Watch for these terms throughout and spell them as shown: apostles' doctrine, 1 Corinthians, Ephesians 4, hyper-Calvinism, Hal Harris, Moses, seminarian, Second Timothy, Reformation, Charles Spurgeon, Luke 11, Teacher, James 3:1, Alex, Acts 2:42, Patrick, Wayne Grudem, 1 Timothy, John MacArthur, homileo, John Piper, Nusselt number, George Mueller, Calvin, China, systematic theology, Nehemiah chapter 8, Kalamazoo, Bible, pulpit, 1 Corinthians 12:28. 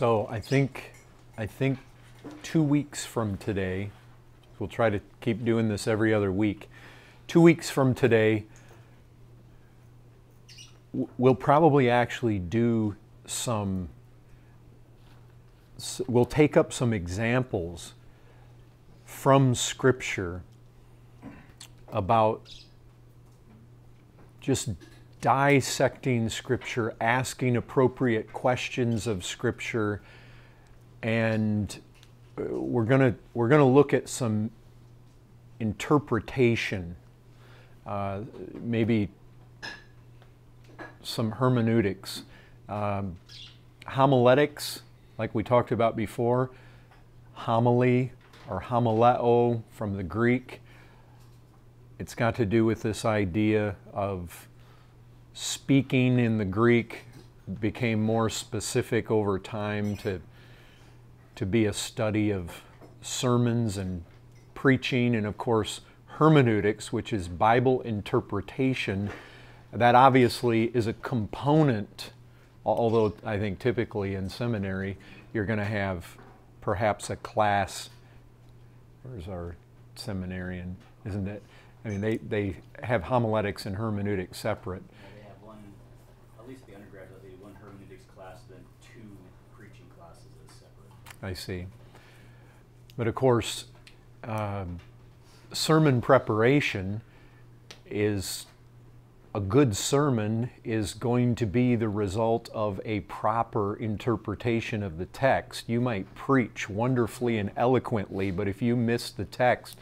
So I think 2 weeks from today, we'll try to keep doing this every other week. 2 weeks from today, we'll probably actually do some, we'll take up some examples from Scripture about just dissecting Scripture, asking appropriate questions of Scripture, and we're gonna look at some interpretation, maybe some hermeneutics, homiletics, like we talked about before, homily or homileo from the Greek. It's got to do with this idea of speaking in the Greek became more specific over time to be a study of sermons and preaching, and of course hermeneutics, which is Bible interpretation. That obviously is a component, although I think typically in seminary you're going to have perhaps a class. Where's our seminarian? Isn't it? I mean, they have homiletics and hermeneutics separate. Yeah, they have one, at least the undergraduate, they have one hermeneutics class, then two preaching classes as separate. I see. But of course, sermon preparation is, a good sermon is going to be the result of a proper interpretation of the text. You might preach wonderfully and eloquently, but if you miss the text,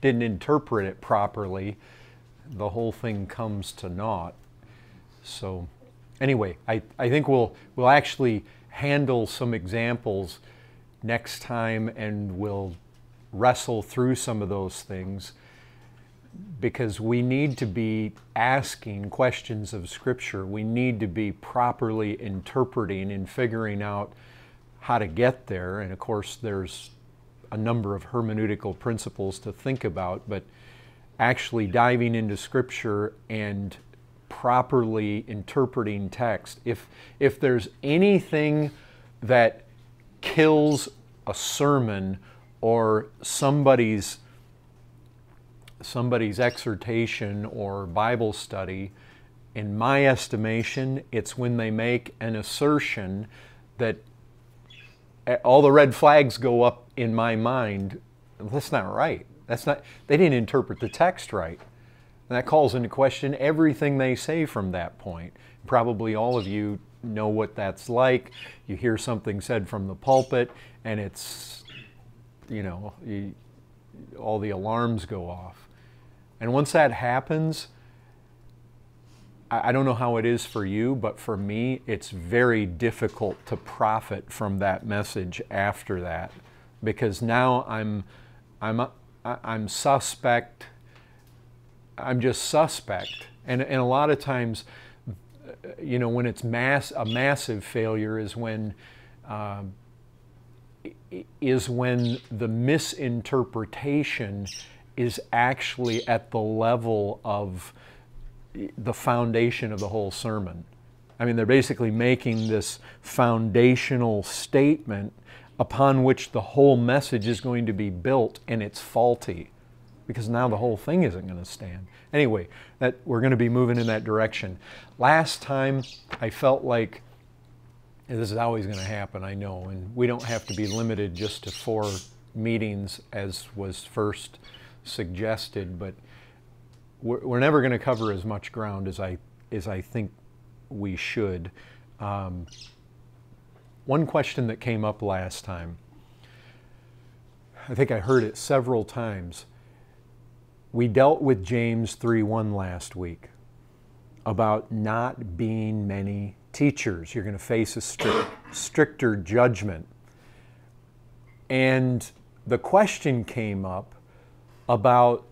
didn't interpret it properly, the whole thing comes to naught. So anyway, I think we'll actually handle some examples next time, and we'll wrestle through some of those things, because we need to be asking questions of Scripture. We need to be properly interpreting and figuring out how to get there. And of course, there's a number of hermeneutical principles to think about, but actually diving into Scripture and properly interpreting text. If there's anything that kills a sermon or somebody's exhortation or Bible study, in my estimation, it's when they make an assertion that all the red flags go up in my mind. That's not right. That's not, they didn't interpret the text right. And that calls into question everything they say from that point. Probably all of you know what that's like. You hear something said from the pulpit and it's, you know, all the alarms go off. And once that happens, I don't know how it is for you, but for me, it's very difficult to profit from that message after that, because now I'm suspect. I'm just suspect, and a lot of times, you know, when it's a massive failure is when the misinterpretation is actually at the level of the foundation of the whole sermon. I mean, they're basically making this foundational statement upon which the whole message is going to be built, and it's faulty, because now the whole thing isn't going to stand. Anyway, that we're going to be moving in that direction. Last time I felt like, and this is always going to happen, I know, and we don't have to be limited just to 4 meetings as was first suggested, but we're never going to cover as much ground as I think we should. One question that came up last time, I think I heard it several times. We dealt with James 3:1 last week about not being many teachers. You're going to face a stricter judgment. And the question came up about,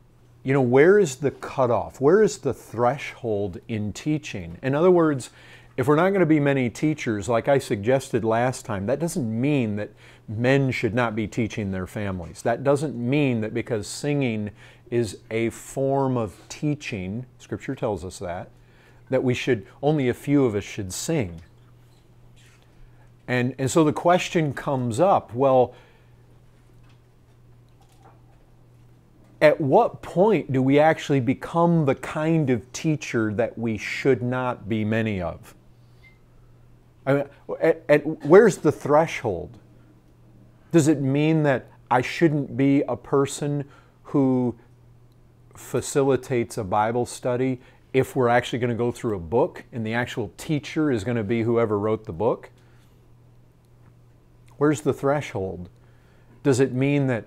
you know, where is the cutoff? Where is the threshold in teaching? In other words, if we're not going to be many teachers, like I suggested last time, that doesn't mean that men should not be teaching their families. That doesn't mean that because singing is a form of teaching, Scripture tells us that, that we should, only a few of us should sing. And so the question comes up, well, at what point do we actually become the kind of teacher that we should not be many of? I mean, where's the threshold? Does it mean that I shouldn't be a person who facilitates a Bible study if we're actually going to go through a book and the actual teacher is going to be whoever wrote the book? Where's the threshold? Does it mean that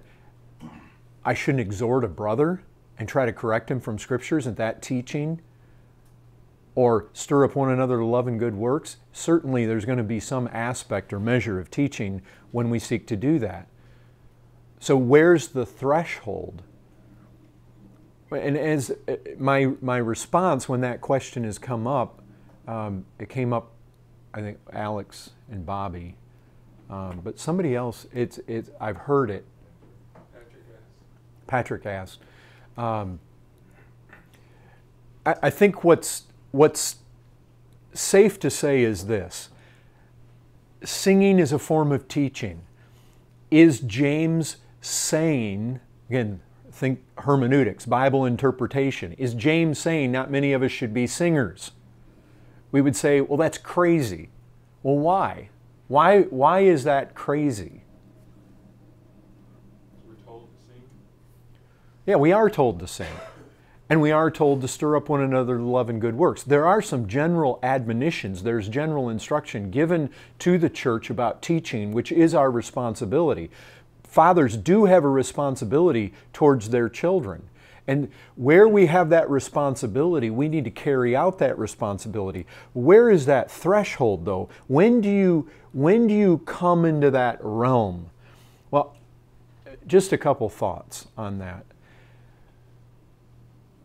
I shouldn't exhort a brother and try to correct him from scriptures and that teaching, or stir up one another to love and good works? Certainly there's going to be some aspect or measure of teaching when we seek to do that. So where's the threshold? And as my response when that question has come up, it came up, I think, Alex and Bobby, but somebody else, I've heard it. Patrick asked. I think what's safe to say is this. Singing is a form of teaching. Is James saying, again, think hermeneutics, Bible interpretation, is James saying not many of us should be singers? We would say, well, that's crazy. Well, why? Why is that crazy? Yeah, we are told to sing, and we are told to stir up one another to love and good works. There are some general admonitions. There's general instruction given to the church about teaching, which is our responsibility. Fathers do have a responsibility towards their children. And where we have that responsibility, we need to carry out that responsibility. Where is that threshold, though? When do you come into that realm? Well, just a couple thoughts on that.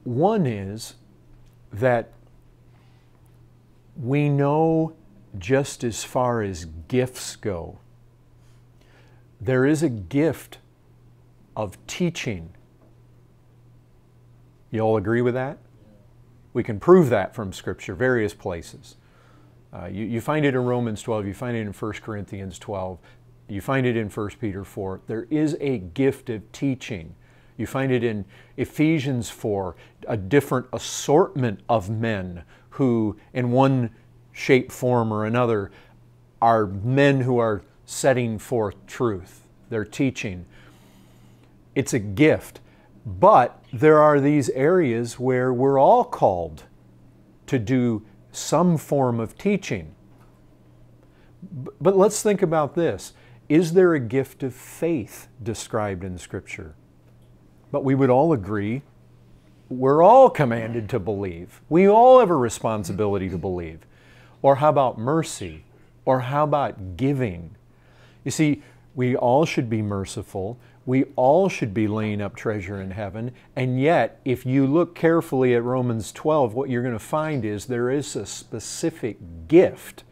One is that we know just as far as gifts go, there is a gift of teaching. You all agree with that? We can prove that from Scripture, various places. You find it in Romans 12, you find it in 1 Corinthians 12, you find it in 1 Peter 4. There is a gift of teaching. You find it in Ephesians 4, a different assortment of men who, in one shape, form, or another, are men who are setting forth truth. They're teaching. It's a gift. But there are these areas where we're all called to do some form of teaching. But let's think about this. Is there a gift of faith described in Scripture? But we would all agree we're all commanded to believe. We all have a responsibility to believe. Or how about mercy? Or how about giving? You see, we all should be merciful. We all should be laying up treasure in heaven. And yet, if you look carefully at Romans 12, what you're going to find is there is a specific gift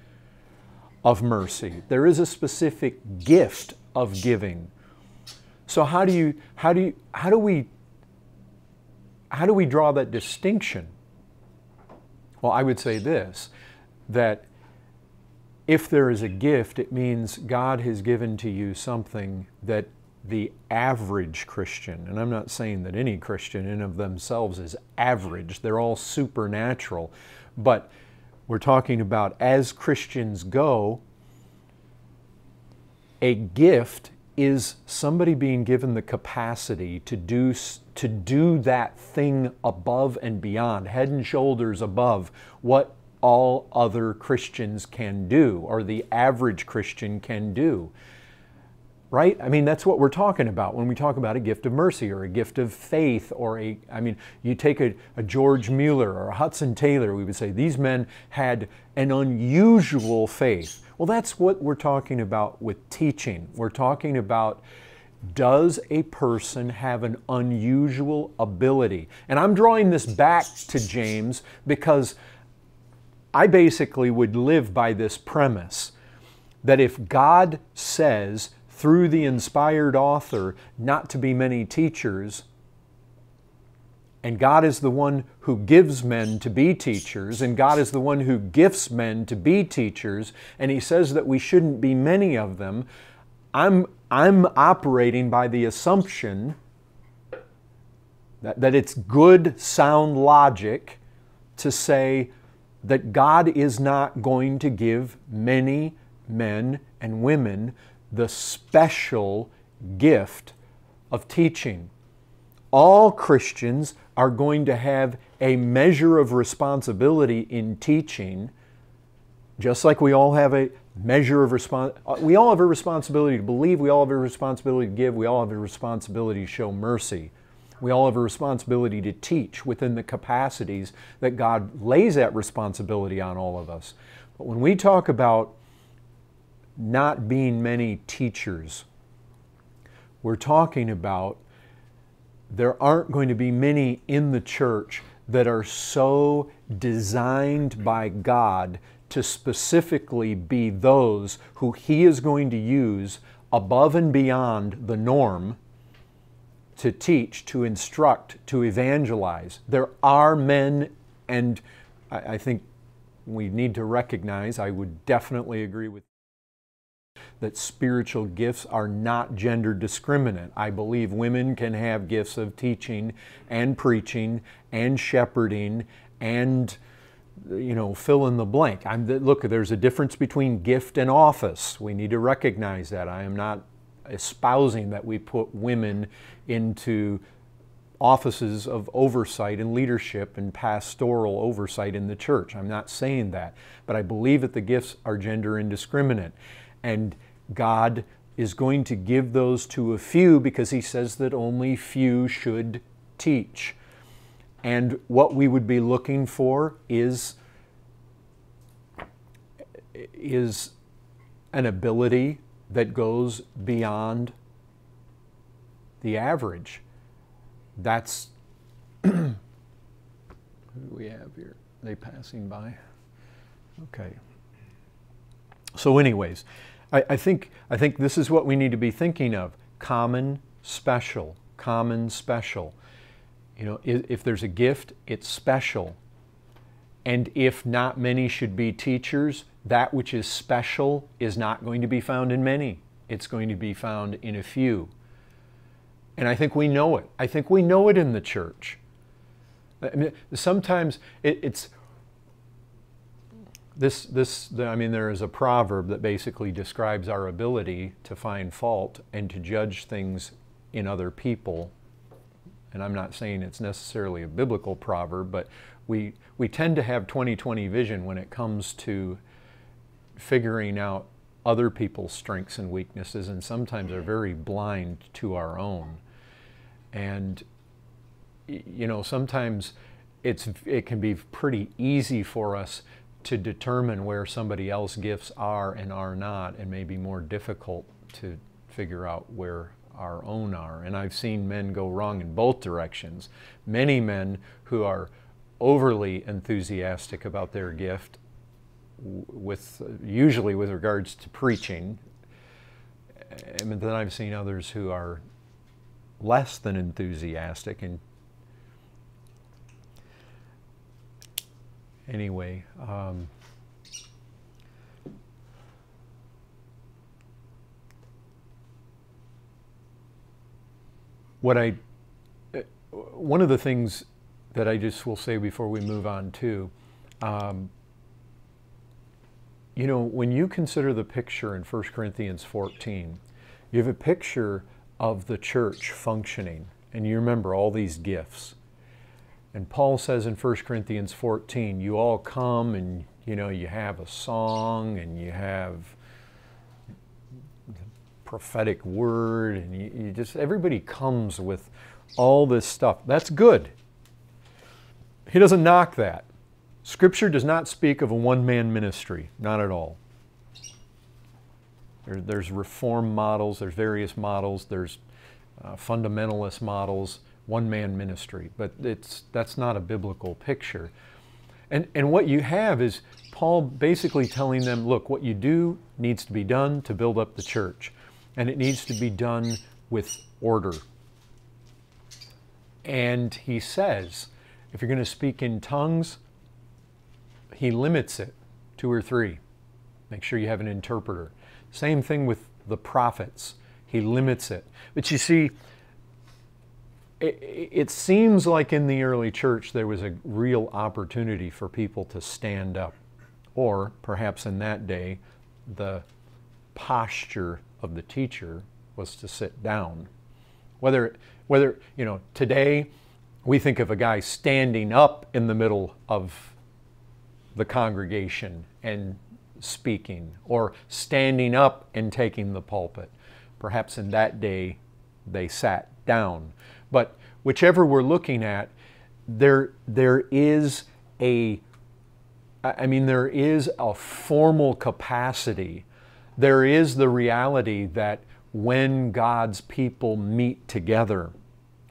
of mercy. There is a specific gift of giving. So how do we draw that distinction? Well, I would say this, that if there is a gift, it means God has given to you something that the average Christian, and I'm not saying that any Christian in of themselves is average, they're all supernatural, but we're talking about as Christians go, a gift is somebody being given the capacity to do that thing above and beyond, head and shoulders above what all other Christians can do or the average Christian can do. Right? I mean, that's what we're talking about when we talk about a gift of mercy or a gift of faith or you take a George Mueller or a Hudson Taylor, we would say these men had an unusual faith. Well, that's what we're talking about with teaching. We're talking about, does a person have an unusual ability? And I'm drawing this back to James because I basically would live by this premise that if God says through the inspired author not to be many teachers, And God is the one who gives men to be teachers, and God is the one who gifts men to be teachers, and He says that we shouldn't be many of them. I'm operating by the assumption that it's good, sound logic to say that God is not going to give many men and women the special gift of teaching. All Christians are going to have a measure of responsibility in teaching, just like we all have a measure of responsibility. We all have a responsibility to believe, we all have a responsibility to give, we all have a responsibility to show mercy. We all have a responsibility to teach within the capacities that God lays that responsibility on all of us. But when we talk about not being many teachers, we're talking about there aren't going to be many in the church that are so designed by God to specifically be those who He is going to use above and beyond the norm to teach, to instruct, to evangelize. There are men, and I think we need to recognize, I would definitely agree with that spiritual gifts are not gender discriminant. I believe women can have gifts of teaching and preaching and shepherding and, you know, fill in the blank. Look, there's a difference between gift and office. We need to recognize that. I am not espousing that we put women into offices of oversight and leadership and pastoral oversight in the church. I'm not saying that, but I believe that the gifts are gender indiscriminate. And God is going to give those to a few because He says that only few should teach. And what we would be looking for is an ability that goes beyond the average. That's who do we have here? Are they passing by? Okay. So anyways, I think this is what we need to be thinking of. Common, special. Common, special. You know, if there's a gift, it's special. And if not many should be teachers, that which is special is not going to be found in many. It's going to be found in a few. And I think we know it. I think we know it in the church. I mean, sometimes it's... I mean, there is a proverb that basically describes our ability to find fault and to judge things in other people. And I'm not saying it's necessarily a biblical proverb, but we tend to have 20/20 vision when it comes to figuring out other people's strengths and weaknesses, and sometimes are very blind to our own. And, you know, sometimes it can be pretty easy for us to determine where somebody else's gifts are and are not, and maybe more difficult to figure out where our own are. And I've seen men go wrong in both directions. Many men who are overly enthusiastic about their gift, usually with regards to preaching, and then I've seen others who are less than enthusiastic. And anyway, one of the things that I just will say before we move on to, you know, when you consider the picture in 1 Corinthians 14, you have a picture of the church functioning, and you remember all these gifts. And Paul says in 1 Corinthians 14, you all come and, you know, you have a song and you have the prophetic word, and you just, everybody comes with all this stuff. That's good. He doesn't knock that. Scripture does not speak of a one-man ministry, not at all. There's reform models, there's various models, there's fundamentalist models. One-man ministry, but that's not a biblical picture. And what you have is Paul basically telling them, look, what you do needs to be done to build up the church, and it needs to be done with order. And he says, if you're going to speak in tongues, he limits it 2 or 3. Make sure you have an interpreter. Same thing with the prophets. He limits it. But you see, it seems like in the early church there was a real opportunity for people to stand up. Or perhaps in that day, the posture of the teacher was to sit down. Whether you know, today we think of a guy standing up in the middle of the congregation and speaking, or standing up and taking the pulpit. Perhaps in that day they sat down. But whichever we're looking at, there is a formal capacity. There is the reality that when God's people meet together,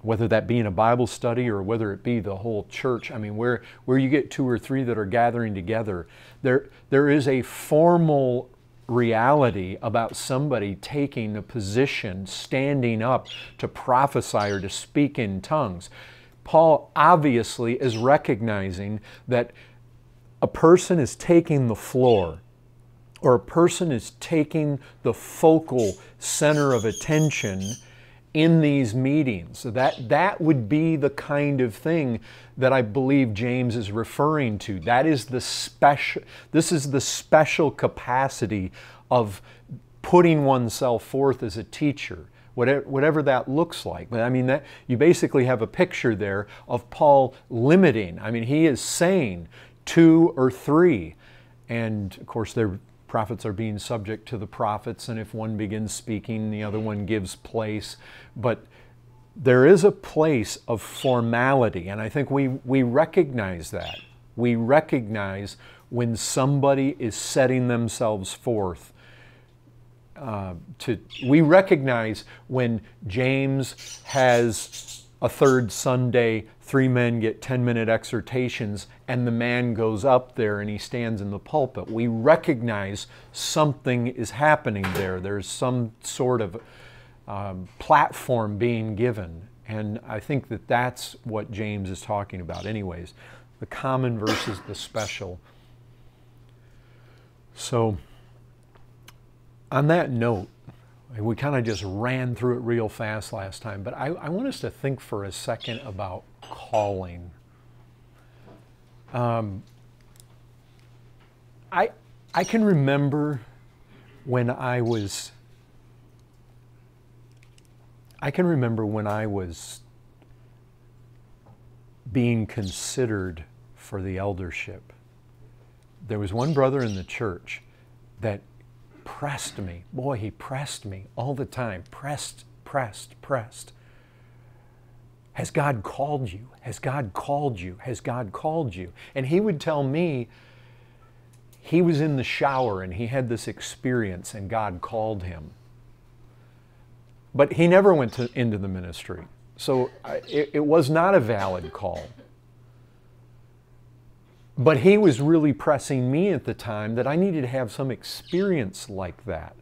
whether that be in a Bible study or whether it be the whole church, I mean, where you get 2 or 3 that are gathering together, there is a formal reality about somebody taking a position, standing up to prophesy or to speak in tongues. Paul obviously is recognizing that a person is taking the floor, or a person is taking the focal center of attention in these meetings. So that would be the kind of thing that I believe James is referring to. That is the special, this is the special capacity of putting oneself forth as a teacher, whatever that looks like. But I mean, that you basically have a picture there of Paul limiting. I mean, he is saying 2 or 3, and of course they're prophets are being subject to the prophets, and if one begins speaking, the other one gives place. But there is a place of formality, and I think we recognize that. We recognize when somebody is setting themselves forth. We recognize when James has a third Sunday, 3 men get 10-minute exhortations, and the man goes up there and he stands in the pulpit. We recognize something is happening there. There's some sort of platform being given. And I think that that's what James is talking about anyways. The common versus the special. So on that note, we kind of just ran through it real fast last time, but I want us to think for a second about calling. I can remember when I was being considered for the eldership. There was one brother in the church that pressed me. Boy, he pressed me all the time. Pressed. Has God called you? Has God called you? Has God called you? And he would tell me he was in the shower and he had this experience and God called him. But he never went into the ministry. So it was not a valid call. But he was really pressing me at the time that I needed to have some experience like that.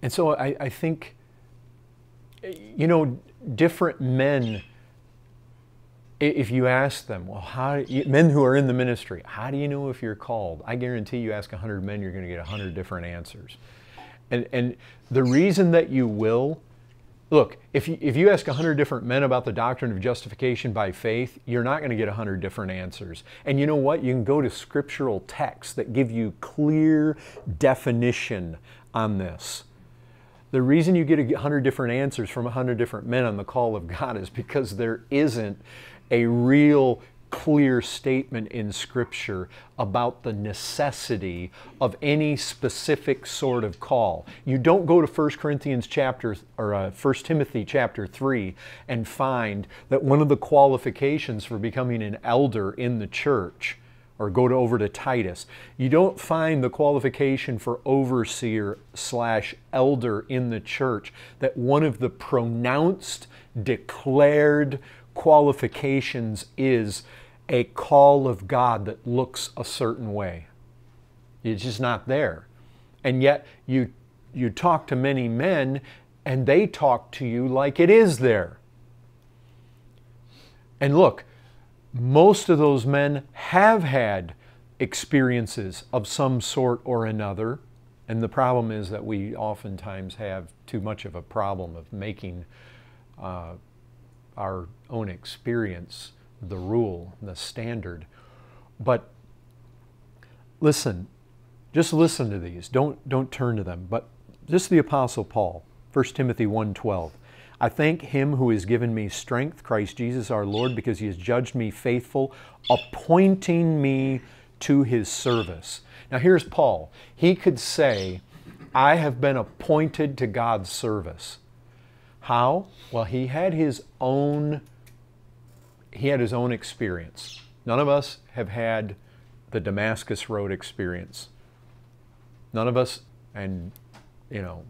And so I think, you know, different men, if you ask them, well, men who are in the ministry, how do you know if you're called? I guarantee you ask 100 men, you're going to get 100 different answers. And the reason that you will, look, if you ask 100 different men about the doctrine of justification by faith, you're not going to get 100 different answers. And you know what? You can go to scriptural texts that give you clear definition on this. The reason you get 100 different answers from 100 different men on the call of God is because there isn't a real clear statement in Scripture about the necessity of any specific sort of call. You don't go to 1 Timothy chapter 3 and find that one of the qualifications for becoming an elder in the church, or go over to Titus, you don't find the qualification for overseer/elder in the church, that one of the pronounced, declared qualifications is a call of God that looks a certain way. It's just not there. And yet you talk to many men and they talk to you like it is there. And look, most of those men have had experiences of some sort or another, and the problem is that we oftentimes have too much of a problem of making our own experience the rule, the standard. But listen, just listen to these. Don't turn to them. But just the Apostle Paul, 1 Timothy 1:12. I thank Him who has given me strength, Christ Jesus our Lord, because He has judged me faithful, appointing me to His service. Now here's Paul. He could say, I have been appointed to God's service. How? Well, he had his own experience. None of us have had the Damascus Road experience. None of us, and you know,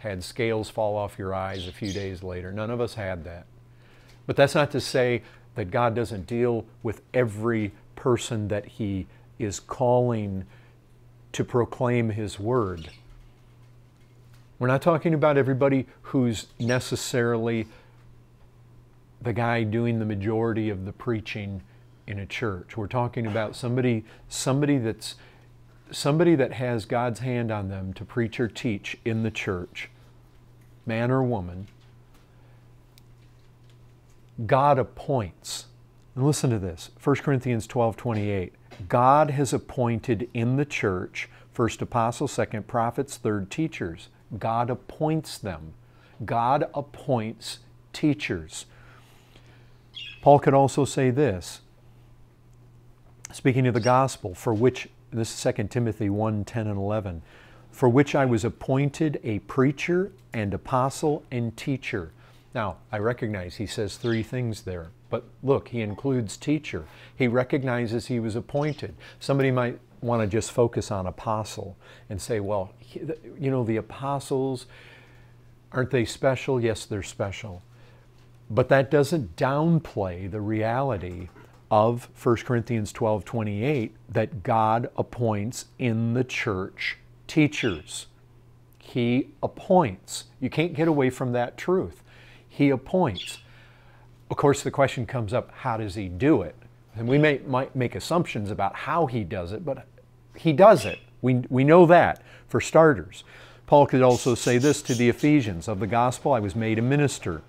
had scales fall off your eyes a few days later. None of us had that. But that's not to say that God doesn't deal with every person that He is calling to proclaim His word. We're not talking about everybody who's necessarily the guy doing the majority of the preaching in a church. We're talking about somebody that has God's hand on them to preach or teach in the church, man or woman. God appoints. And listen to this, 1 Corinthians 12:28. God has appointed in the church first apostles, second prophets, third teachers. God appoints them. God appoints teachers. Paul could also say this, speaking of the gospel, for which, this is 2 Timothy 1, 10 and 11, for which I was appointed a preacher and apostle and teacher. Now, I recognize he says three things there, but look, he includes teacher. He recognizes he was appointed. Somebody might want to just focus on apostle and say, well, you know, the apostles, aren't they special? Yes, they're special. But that doesn't downplay the reality of 1 Corinthians 12:28 that God appoints in the church teachers. He appoints. You can't get away from that truth. He appoints. Of course, the question comes up, how does He do it? And we might make assumptions about how He does it, but He does it. We know that, for starters. Paul could also say this to the Ephesians, of the gospel I was made a minister.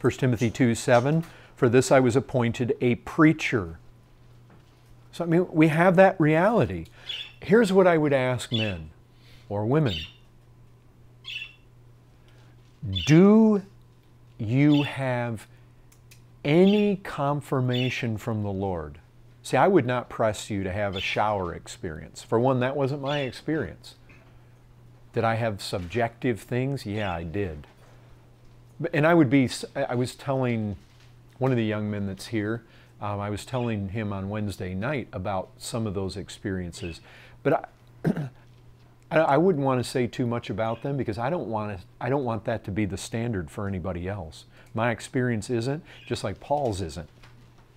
1 Timothy 2:7, for this I was appointed a preacher. So, I mean, we have that reality. Here's what I would ask men or women. Do you have any confirmation from the Lord? See, I would not press you to have a shower experience. For one, that wasn't my experience. Did I have subjective things? Yeah, I did. And I was telling one of the young men that's here, I was telling him on Wednesday night about some of those experiences. But I wouldn't want to say too much about them because I don't want that to be the standard for anybody else. My experience isn't, just like Paul's isn't.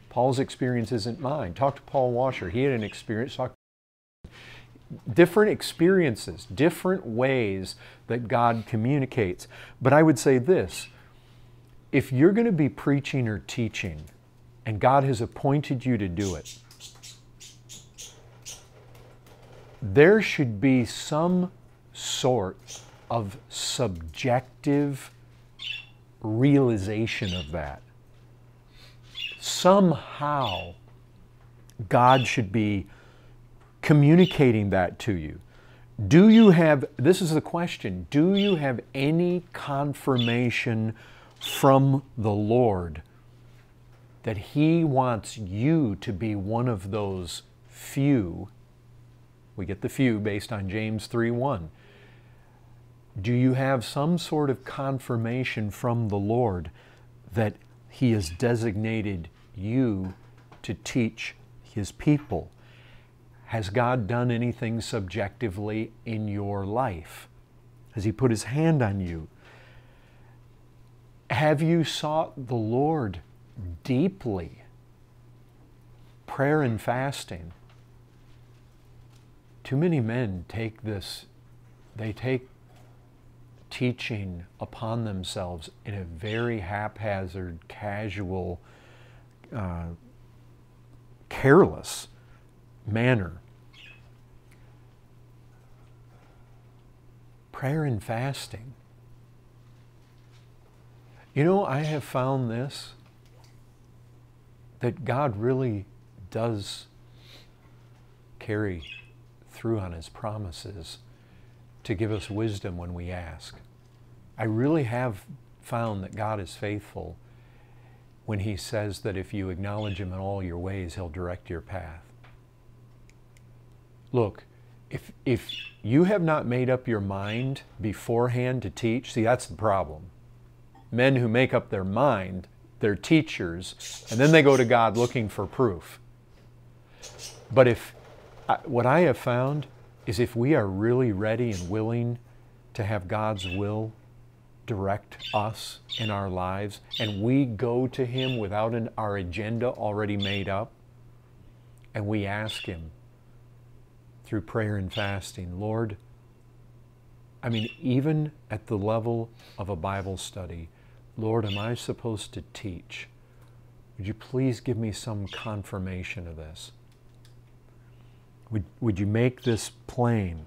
Paul's experience isn't mine. Talk to Paul Washer. He had an experience. Different experiences, different ways that God communicates. But I would say this, if you're going to be preaching or teaching, and God has appointed you to do it, there should be some sort of subjective realization of that. Somehow, God should be communicating that to you. Do you have, this is the question, do you have any confirmation from the Lord that He wants you to be one of those few? We get the few based on James 3:1. Do you have some sort of confirmation from the Lord that He has designated you to teach His people? Has God done anything subjectively in your life? Has He put His hand on you? Have you sought the Lord deeply? Prayer and fasting. Too many men take this, they take teaching upon themselves in a very haphazard, casual, careless manner. Prayer and fasting. You know, I have found this, that God really does carry through on His promises to give us wisdom when we ask. I really have found that God is faithful when He says that if you acknowledge Him in all your ways, He'll direct your path. Look, if you have not made up your mind beforehand to teach, see, that's the problem. Men who make up their mind, they're teachers, and then they go to God looking for proof. But what I have found is if we are really ready and willing to have God's will direct us in our lives, and we go to Him without our agenda already made up, and we ask Him through prayer and fasting, Lord, I mean, even at the level of a Bible study, Lord, am I supposed to teach? Would you please give me some confirmation of this? Would you make this plain?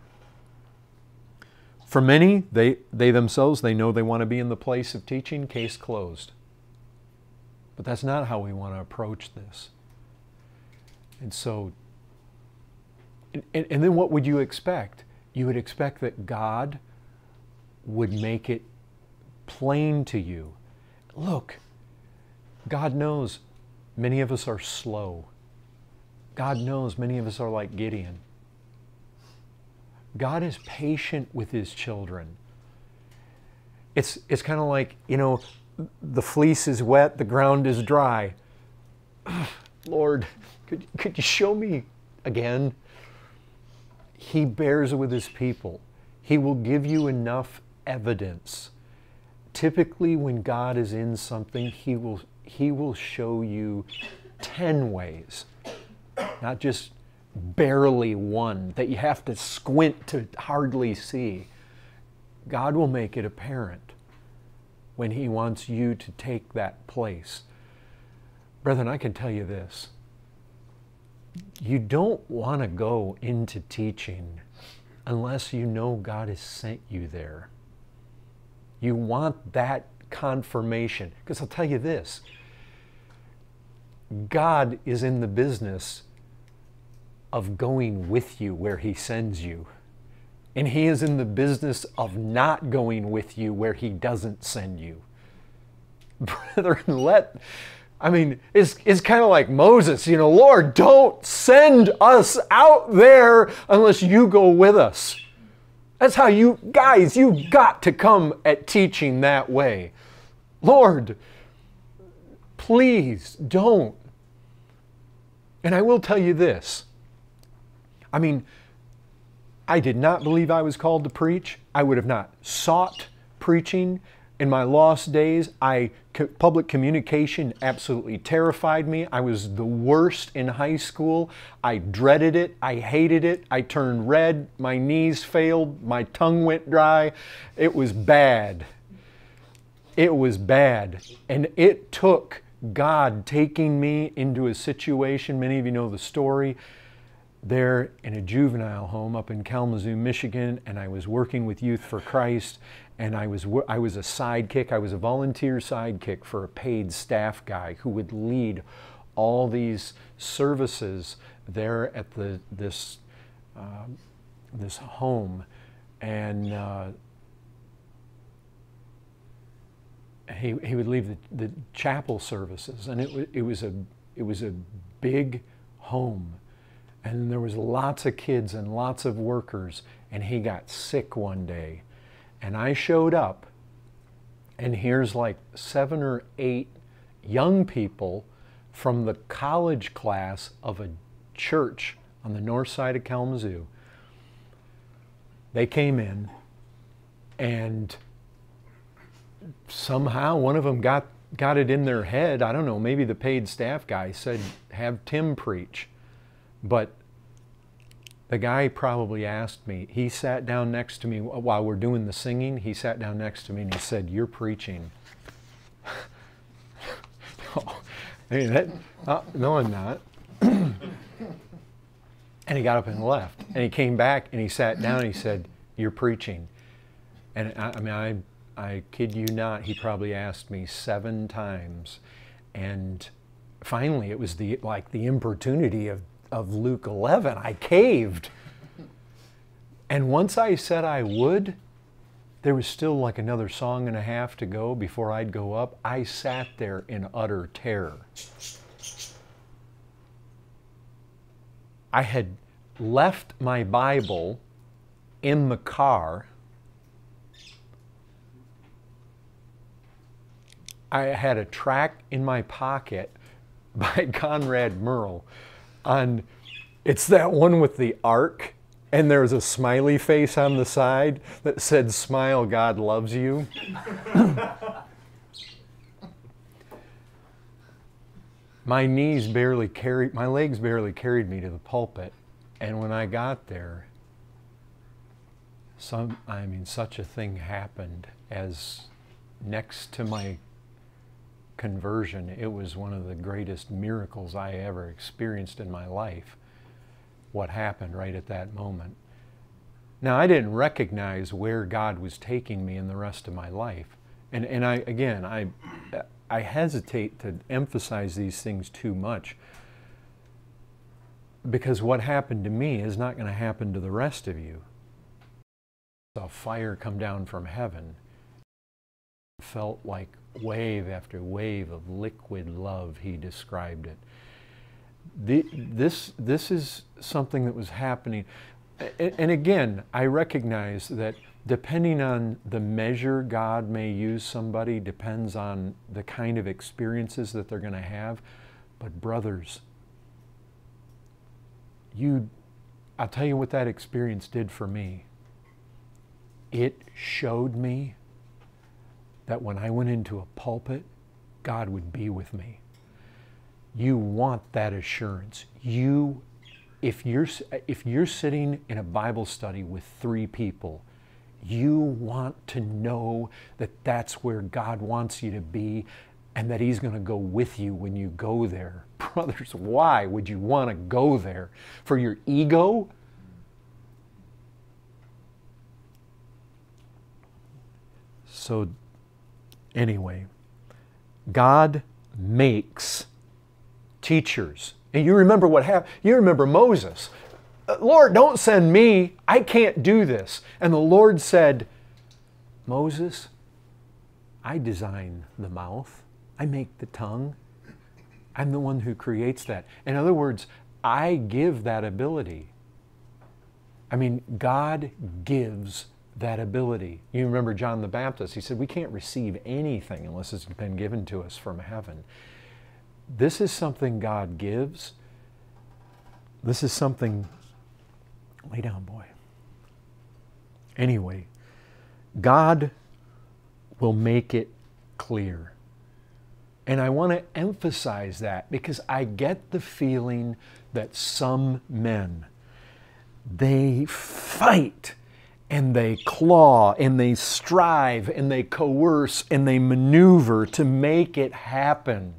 For many, they themselves, they know they want to be in the place of teaching, case closed. But that's not how we want to approach this. And so, and then what would you expect? You would expect that God would make it plain to you. Look, God knows many of us are slow. God knows many of us are like Gideon. God is patient with His children. It's kind of like, you know, the fleece is wet, the ground is dry. Lord, could you show me again? He bears with His people. He will give you enough evidence. Typically, when God is in something, He will show you 10 ways. Not just barely one that you have to squint to hardly see. God will make it apparent when He wants you to take that place. Brethren, I can tell you this. You don't want to go into teaching unless you know God has sent you there. You want that confirmation. Because I'll tell you this, God is in the business of going with you where He sends you. And He is in the business of not going with you where He doesn't send you. Brethren, it's kind of like Moses, you know, Lord, don't send us out there unless you go with us. That's how you've got to come at teaching that way. Lord, please don't. And I will tell you this. I mean, I did not believe I was called to preach. I would have not sought preaching. In my lost days, public communication absolutely terrified me. I was the worst in high school. I dreaded it. I hated it. I turned red. My knees failed. My tongue went dry. It was bad. It was bad. And it took God taking me into a situation. Many of you know the story. There in a juvenile home up in Kalamazoo, Michigan, and I was working with Youth for Christ, and I was a sidekick. I was a volunteer sidekick for a paid staff guy who would lead all these services there at this home, and he would lead the chapel services, and it was a big home. And there was lots of kids and lots of workers, and he got sick one day. And I showed up, and here's like 7 or 8 young people from the college class of a church on the north side of Kalamazoo. They came in, and somehow one of them got it in their head, I don't know, maybe the paid staff guy said, have Tim preach. But The guy probably asked me, he sat down next to me while we're doing the singing, he sat down next to me and he said, "You're preaching." No, I'm not. And he got up and left. And he came back and he sat down and he said, "You're preaching." And I mean, I kid you not, he probably asked me 7 times. And finally, it was the importunity of Luke 11. I caved. And once I said I would, there was still like another song and a half to go before I'd go up. I sat there in utter terror. I had left my Bible in the car. I had a tract in my pocket by Conrad Murrow on, it's that one with the ark, and there's a smiley face on the side that said, "Smile, God loves you." My knees barely carried, my legs barely carried me to the pulpit. And when I got there, such a thing happened as next to my conversion. It was one of the greatest miracles I ever experienced in my life, what happened right at that moment. Now, I didn't recognize where God was taking me in the rest of my life. And I hesitate to emphasize these things too much, because what happened to me is not going to happen to the rest of you. I saw fire come down from heaven. It felt like wave after wave of liquid love, he described it. This is something that was happening. And again, I recognize that depending on the measure God may use somebody depends on the kind of experiences that they're going to have. But brothers, I'll tell you what that experience did for me. It showed me that when I went into a pulpit, God would be with me. You want that assurance. If you're sitting in a Bible study with 3 people, you want to know that that's where God wants you to be and that He's going to go with you when you go there. Brothers, why would you want to go there? For your ego? So anyway, God makes teachers. And you remember what happened. You remember Moses. "Lord, don't send me. I can't do this." And the Lord said, "Moses, I design the mouth. I make the tongue. I'm the one who creates that." In other words, I give that ability. I mean, God gives that ability. You remember John the Baptist. He said, we can't receive anything unless it's been given to us from heaven. This is something God gives. This is something... Lay down, boy. Anyway, God will make it clear. And I want to emphasize that because I get the feeling that some men, they fight and they claw and they strive and they coerce and they maneuver to make it happen.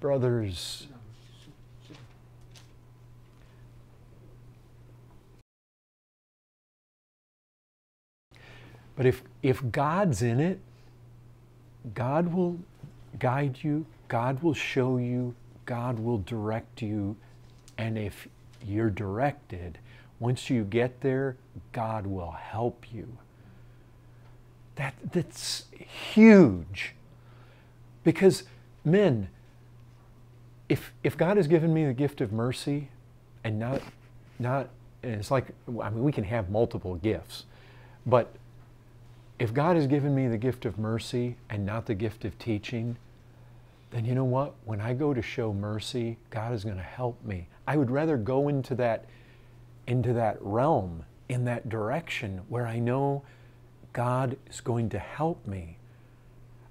Brothers, but if God's in it, God will guide you, God will show you, God will direct you, and if you're directed, once you get there, God will help you. That's huge. Because men, if God has given me the gift of mercy, and it's like, I mean, we can have multiple gifts, but if God has given me the gift of mercy and not the gift of teaching, then you know what? When I go to show mercy, God is going to help me. I would rather go into that realm, in that direction where I know God is going to help me.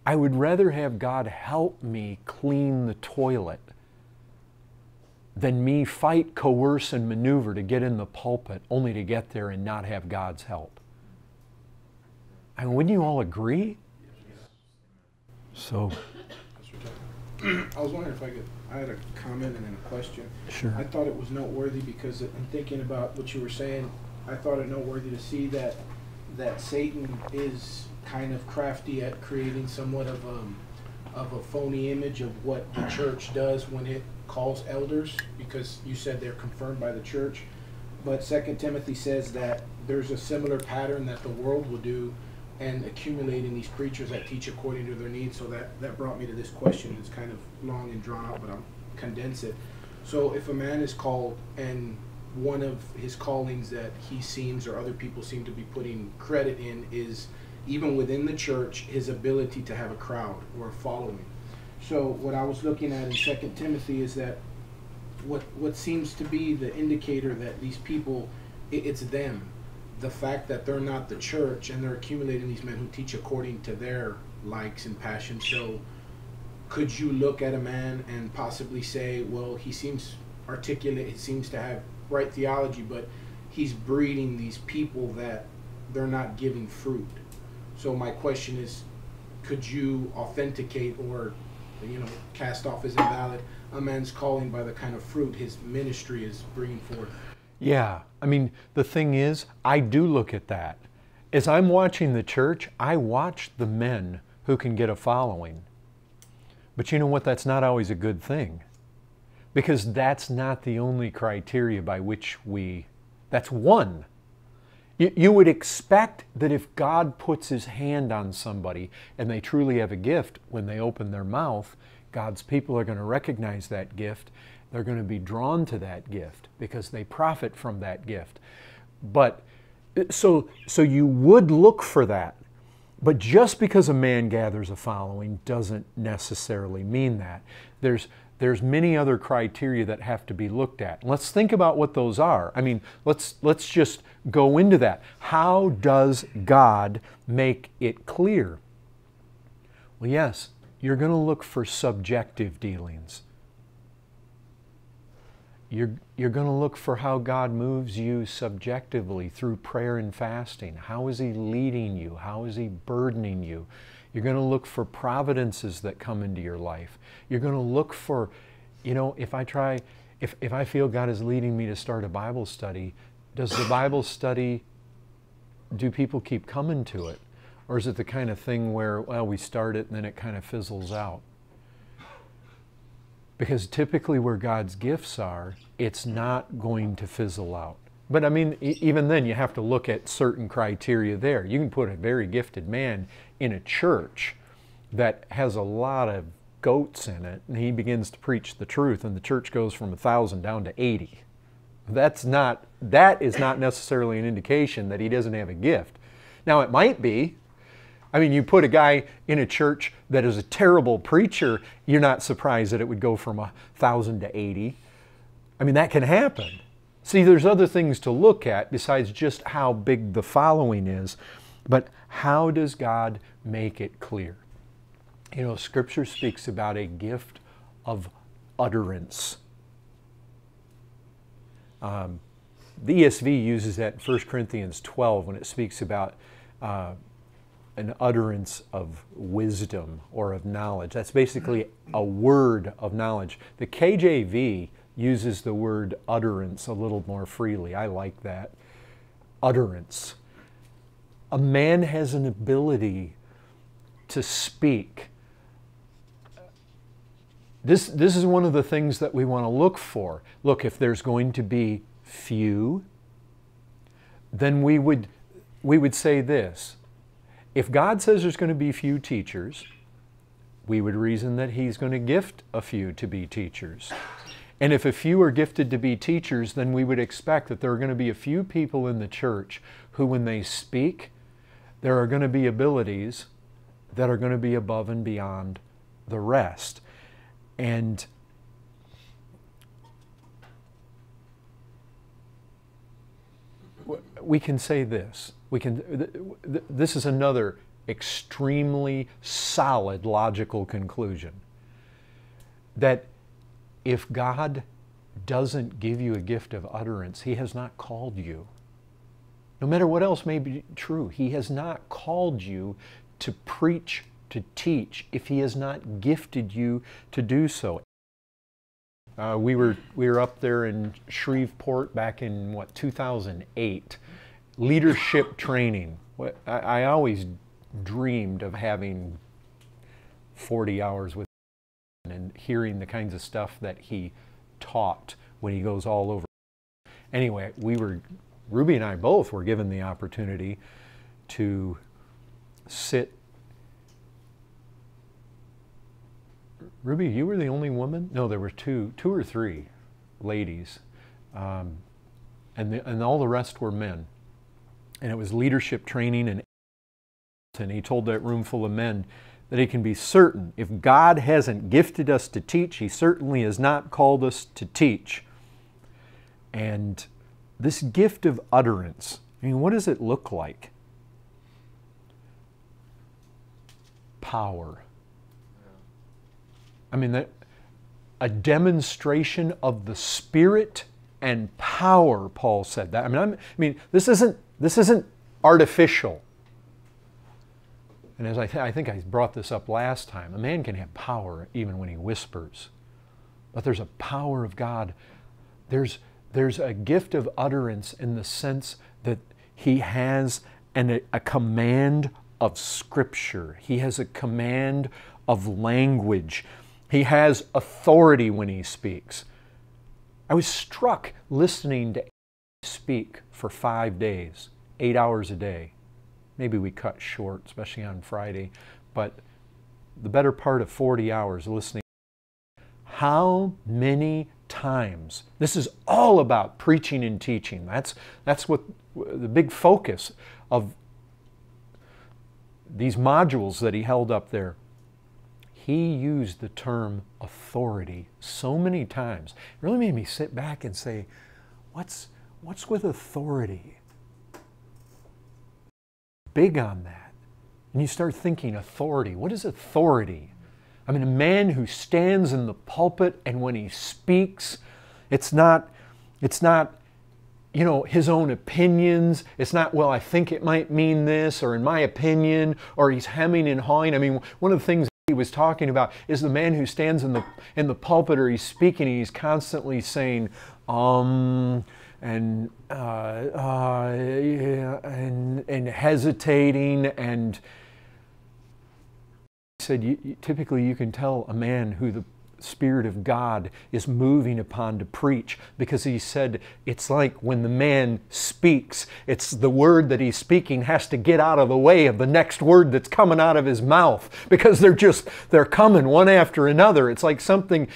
I would rather have God help me clean the toilet than me fight, coerce, and maneuver to get in the pulpit only to get there and not have God's help. I mean, wouldn't you all agree? So. I was wondering if I could, I had a comment and then a question. Sure. I thought it was noteworthy because in thinking about what you were saying, I thought it noteworthy to see that Satan is kind of crafty at creating somewhat of a phony image of what the church does when it calls elders, because you said they're confirmed by the church. But 2 Timothy says that there's a similar pattern that the world will do and accumulating these preachers that teach according to their needs. So that brought me to this question. It's kind of long and drawn out, but I'll condense it. So if a man is called and one of his callings that he seems or other people seem to be putting credit in is, even within the church, his ability to have a crowd or a following. So what I was looking at in 2 Timothy is that what seems to be the indicator that these people, it's them. The fact that they're not the church and they're accumulating these men who teach according to their likes and passions. So could you look at a man and possibly say, well, he seems articulate, he seems to have right theology, but he's breeding these people that they're not giving fruit. So my question is, could you authenticate or, you know, cast off as invalid a man's calling by the kind of fruit his ministry is bringing forth? Yeah, I mean, the thing is, I do look at that. As I'm watching the church, I watch the men who can get a following. But you know what? That's not always a good thing. Because that's not the only criteria by which we... That's one. You would expect that if God puts His hand on somebody and they truly have a gift, when they open their mouth, God's people are going to recognize that gift. They're going to be drawn to that gift because they profit from that gift. But so you would look for that. But just because a man gathers a following doesn't necessarily mean that. There's many other criteria that have to be looked at. Let's think about what those are. I mean, let's just go into that. How does God make it clear? Well, yes, you're going to look for subjective dealings. You're going to look for how God moves you subjectively through prayer and fasting. How is He leading you? How is He burdening you? You're going to look for providences that come into your life. You're going to look for, you know, if I feel God is leading me to start a Bible study, does the Bible study, do people keep coming to it? Or is it the kind of thing where, well, we start it and then it kind of fizzles out? Because typically where God's gifts are, it's not going to fizzle out. But I mean, even then you have to look at certain criteria there. You can put a very gifted man in a church that has a lot of goats in it, and he begins to preach the truth, and the church goes from 1,000 down to 80. That is not necessarily an indication that he doesn't have a gift. Now it might be. I mean, you put a guy in a church that is a terrible preacher, you're not surprised that it would go from 1,000 to 80. I mean, that can happen. See, there's other things to look at besides just how big the following is, but how does God make it clear? You know, Scripture speaks about a gift of utterance. The ESV uses that in 1 Corinthians 12 when it speaks about... an utterance of wisdom or of knowledge. That's basically a word of knowledge. The KJV uses the word utterance a little more freely. I like that. Utterance. A man has an ability to speak. This is one of the things that we want to look for. Look, if there's going to be few, then we would say this. If God says there's going to be few teachers, we would reason that He's going to gift a few to be teachers. And if a few are gifted to be teachers, then we would expect that there are going to be a few people in the church who, when they speak, there are going to be abilities that are going to be above and beyond the rest. And we can say this. This is another extremely solid logical conclusion, that if God doesn't give you a gift of utterance, He has not called you. No matter what else may be true, He has not called you to preach, to teach, if He has not gifted you to do so. We were up there in Shreveport back in, what, 2008. Leadership training. I always dreamed of having 40 hours with him and hearing the kinds of stuff that he taught when he goes all over. Anyway, Ruby and I both were given the opportunity to sit. Ruby, you were the only woman? No, there were two or three ladies, and all the rest were men. And it was leadership training, and he told that room full of men that he can be certain if God hasn't gifted us to teach, He certainly has not called us to teach. And this gift of utterance, I mean, what does it look like? Power. I mean, a demonstration of the Spirit and power, Paul said that. I mean, this isn't artificial. And as I think I brought this up last time, a man can have power even when he whispers. But there's a power of God. There's a gift of utterance in the sense that he has a command of Scripture. He has a command of language. He has authority when he speaks. I was struck listening to speak for 5 days, 8 hours a day. Maybe we cut short, especially on Friday, but the better part of 40 hours listening. How many times? This is all about preaching and teaching. That's what the big focus of these modules that he held up there. He used the term authority so many times. It really made me sit back and say, what's with authority? Big on that. And you start thinking, authority. What is authority? I mean, a man who stands in the pulpit, and when he speaks, it's not, you know, his own opinions. It's not, well, I think it might mean this, or in my opinion, or he's hemming and hawing. I mean, one of the things he was talking about is the man who stands in the pulpit, or he's speaking, and he's constantly saying, and hesitating, and he said, typically you can tell a man who the Spirit of God is moving upon to preach, because he said it's like when the man speaks, it's the word that he's speaking has to get out of the way of the next word that's coming out of his mouth, because they're coming one after another. It's like something.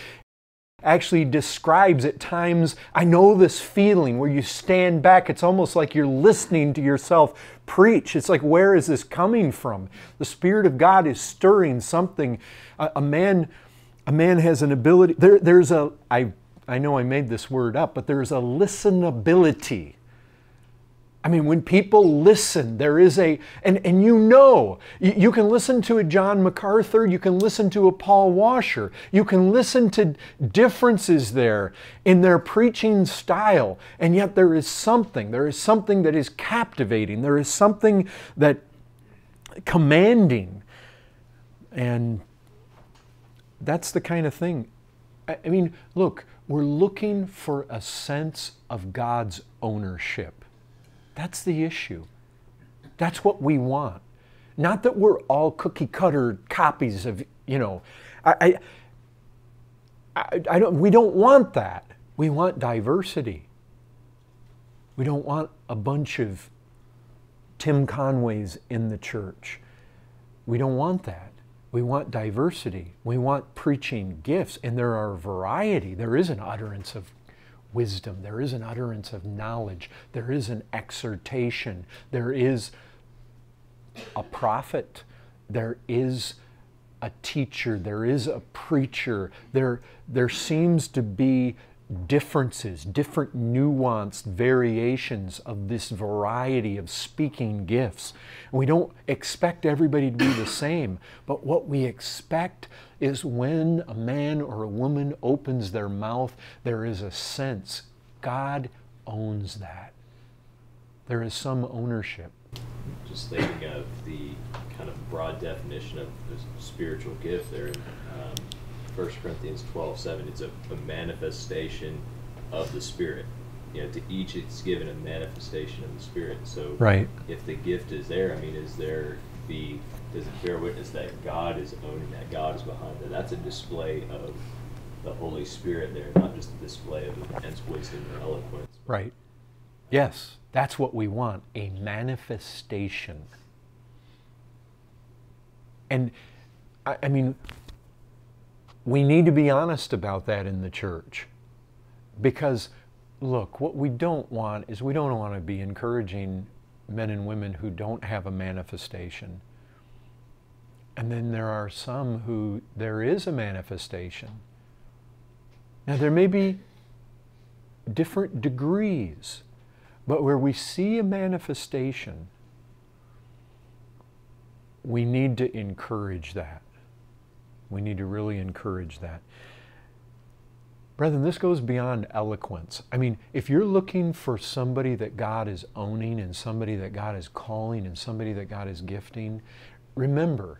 Actually describes at times, I know this feeling where you stand back, it's almost like you're listening to yourself preach. It's like, where is this coming from? The Spirit of God is stirring something. A man has an ability, I know I made this word up, but there's a listenability. I mean, when people listen, there is and you know, you can listen to a John MacArthur, you can listen to a Paul Washer, you can listen to differences there in their preaching style, and yet there is something that is captivating, there is something that commanding, and that's the kind of thing. I mean, look, we're looking for a sense of God's ownership. That's the issue. That's what we want. Not that we're all cookie-cutter copies of, you know, we don't want that. We want diversity. We don't want a bunch of Tim Conways in the church. We don't want that. We want diversity. We want preaching gifts, and there are a variety. There is an utterance of wisdom. There is an utterance of knowledge. There is an exhortation. There is a prophet. There is a teacher. There is a preacher. There seems to be differences, different nuanced variations of this variety of speaking gifts. We don't expect everybody to be the same, but what we expect is when a man or a woman opens their mouth, there is a sense God owns that. There is some ownership. Just thinking of the kind of broad definition of the spiritual gift there in 1 Corinthians 12:7, it's a manifestation of the Spirit. You know, to each it's given a manifestation of the Spirit. So if the gift is there, I mean, does it bear witness that God is owning that, God is behind that? That's a display of the Holy Spirit there, not just a display of intense wisdom or eloquence. Right. Yes, that's what we want, a manifestation. And, I mean, we need to be honest about that in the church, because look, what we don't want is we don't want to be encouraging men and women who don't have a manifestation. And then there are some who there is a manifestation. Now there may be different degrees, but where we see a manifestation, we need to encourage that. We need to really encourage that. Brethren, this goes beyond eloquence. I mean, if you're looking for somebody that God is owning and somebody that God is calling and somebody that God is gifting, remember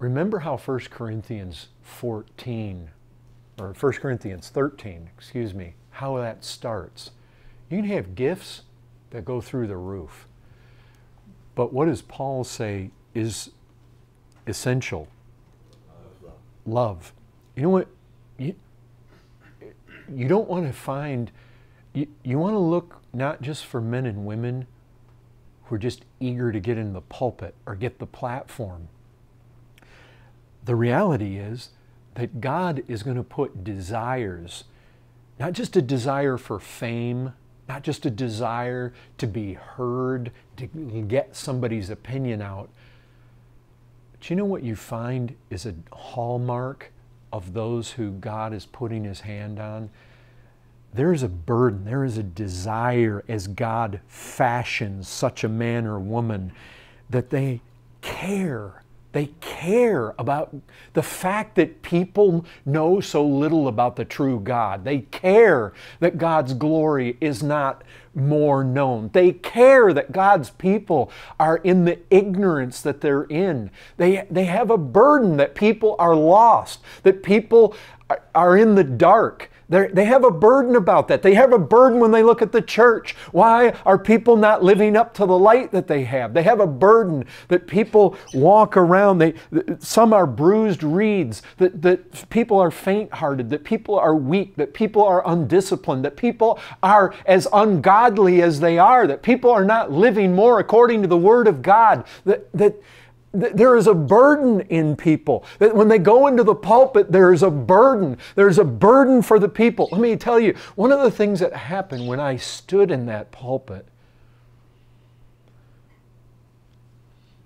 how 1 Corinthians 14, or 1 Corinthians 13, excuse me, how that starts. You can have gifts that go through the roof. But what does Paul say is essential? Love. You know what? You don't want to find, you want to look not just for men and women who are just eager to get in the pulpit or get the platform. The reality is that God is going to put desires, not just a desire for fame, not just a desire to be heard, to get somebody's opinion out. Do you know what you find is a hallmark of those who God is putting His hand on? There is a burden, there is a desire as God fashions such a man or woman that they care. They care about the fact that people know so little about the true God. They care that God's glory is not more known. They care that God's people are in the ignorance that they're in. They have a burden that people are lost, that people are in the dark. They have a burden about that. They have a burden when they look at the church. Why are people not living up to the light that they have? They have a burden that people walk around. Some are bruised reeds, that people are faint-hearted, that people are weak, that people are undisciplined, that people are as ungodly as they are, that people are not living more according to the Word of God, there is a burden in people. That when they go into the pulpit, there is a burden. There's a burden for the people. Let me tell you, one of the things that happened when I stood in that pulpit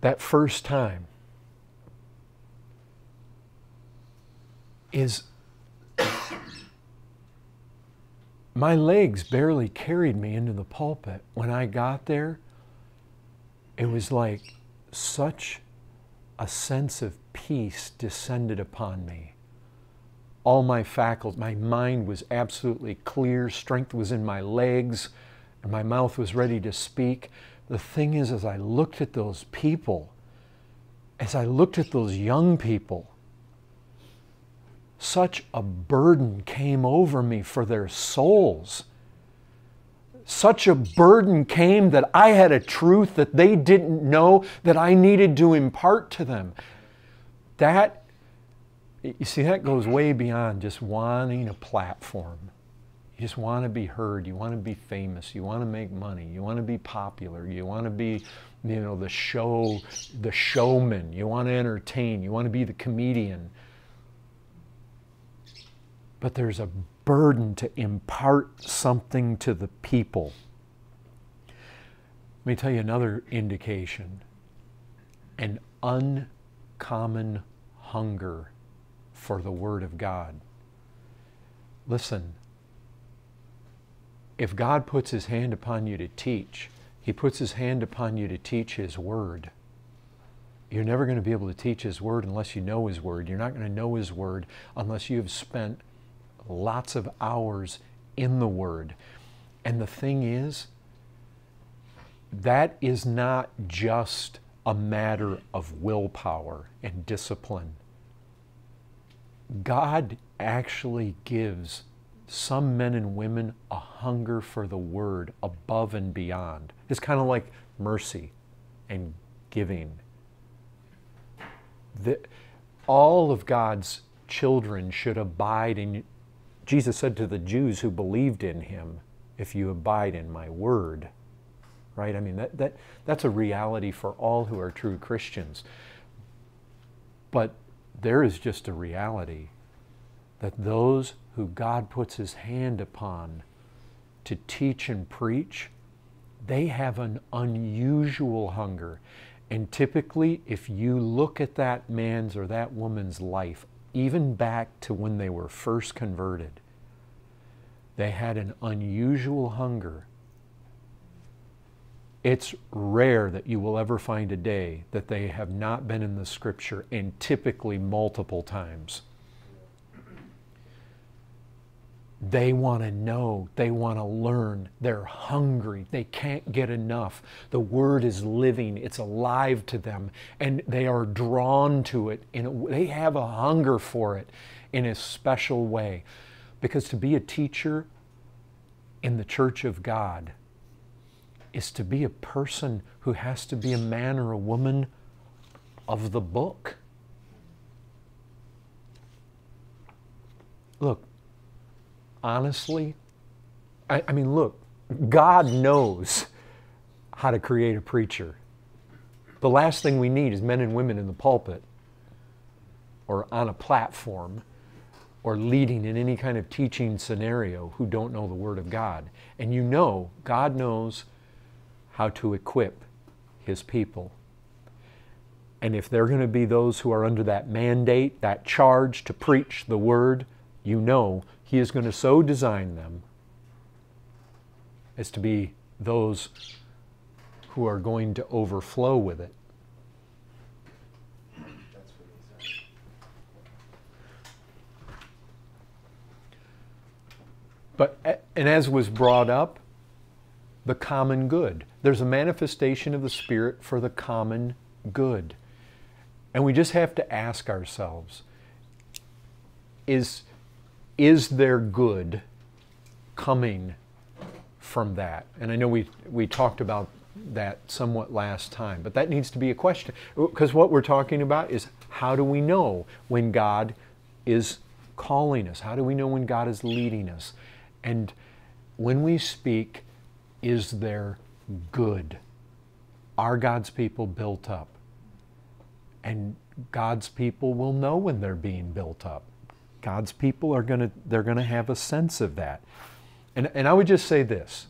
that first time is my legs barely carried me into the pulpit. When I got there, it was like such a sense of peace descended upon me. All my faculties, my mind was absolutely clear, strength was in my legs, and my mouth was ready to speak. The thing is, as I looked at those people, as I looked at those young people, such a burden came over me for their souls. Such a burden came that I had a truth that they didn't know that I needed to impart to them. That, you see, that goes way beyond just wanting a platform. You just want to be heard. You want to be famous. You want to make money. You want to be popular. You want to be, you know, the showman. You want to entertain. You want to be the comedian. But there's a burden to impart something to the people. Let me tell you another indication. An uncommon hunger for the Word of God. Listen, if God puts His hand upon you to teach, He puts His hand upon you to teach His Word. You're never going to be able to teach His Word unless you know His Word. You're not going to know His Word unless you've spent lots of hours in the Word. And the thing is, that is not just a matter of willpower and discipline. God actually gives some men and women a hunger for the Word above and beyond. It's kind of like mercy and giving. All of God's children should abide in. Jesus said to the Jews who believed in Him, if you abide in my Word. Right? I mean, that's a reality for all who are true Christians. But there is just a reality that those who God puts His hand upon to teach and preach, they have an unusual hunger. And typically, if you look at that man's or that woman's life, even back to when they were first converted, they had an unusual hunger. It's rare that you will ever find a day that they have not been in the Scripture, and typically multiple times. They want to know, they want to learn, they're hungry, they can't get enough. The Word is living, it's alive to them, and they are drawn to it. They have a hunger for it in a special way. Because to be a teacher in the church of God is to be a person who has to be a man or a woman of the book. Look, honestly, I mean, look, God knows how to create a preacher. The last thing we need is men and women in the pulpit or on a platform or leading in any kind of teaching scenario who don't know the Word of God. And you know, God knows how to equip His people. And if they're going to be those who are under that mandate, that charge to preach the Word, you know, He is going to so design them as to be those who are going to overflow with it. But, and as was brought up, the common good. There's a manifestation of the Spirit for the common good. And we just have to ask ourselves, is there good coming from that? And I know we talked about that somewhat last time, but that needs to be a question. Because what we're talking about is, how do we know when God is calling us? How do we know when God is leading us? And when we speak, is there good? Are God's people built up? And God's people will know when they're being built up. God's people are going to have a sense of that. And I would just say this.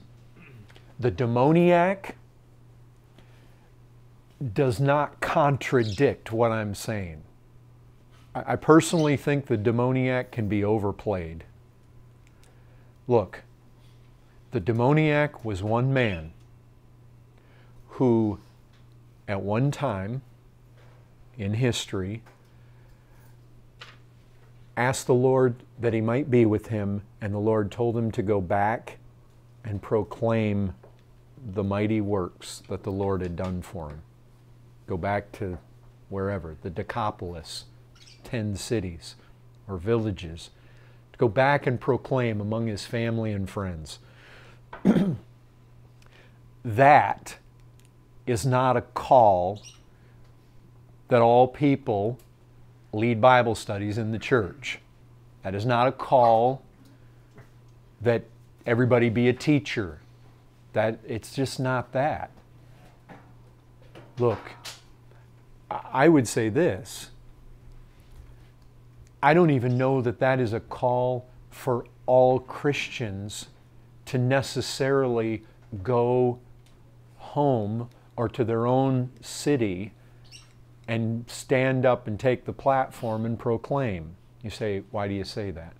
The demoniac does not contradict what I'm saying. I personally think the demoniac can be overplayed. Look, the demoniac was one man who, at one time in history, asked the Lord that he might be with him, and the Lord told him to go back and proclaim the mighty works that the Lord had done for him. Go back to wherever, the Decapolis, 10 cities or villages. To go back and proclaim among his family and friends. That is not a call that all people lead Bible studies in the church. That is not a call that everybody be a teacher. That it's just not that. Look, I would say this. I don't even know that that is a call for all Christians to necessarily go home or to their own city and stand up and take the platform and proclaim. You say, why do you say that?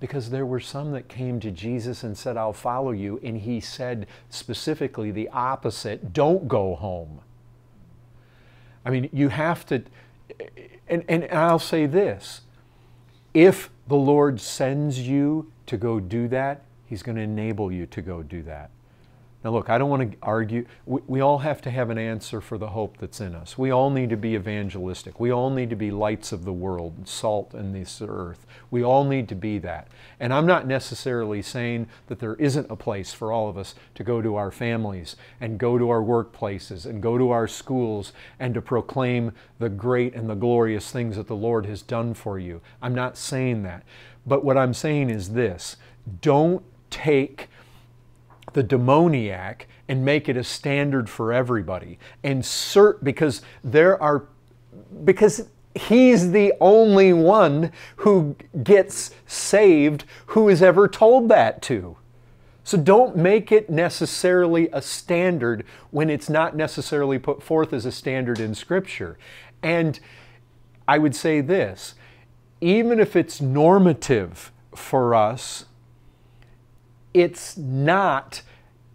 Because there were some that came to Jesus and said, I'll follow you. And he said specifically the opposite, don't go home. I mean, you have to, and I'll say this, if the Lord sends you to go do that, he's going to enable you to go do that. Now look, I don't want to argue. We all have to have an answer for the hope that's in us. We all need to be evangelistic. We all need to be lights of the world, and salt in this earth. We all need to be that. And I'm not necessarily saying that there isn't a place for all of us to go to our families and go to our workplaces and go to our schools and to proclaim the great and the glorious things that the Lord has done for you. I'm not saying that. But what I'm saying is this, don't take the demoniac and make it a standard for everybody. And because he's the only one who gets saved who is ever told that to. So don't make it necessarily a standard when it's not necessarily put forth as a standard in Scripture. And I would say this, even if it's normative for us, it's not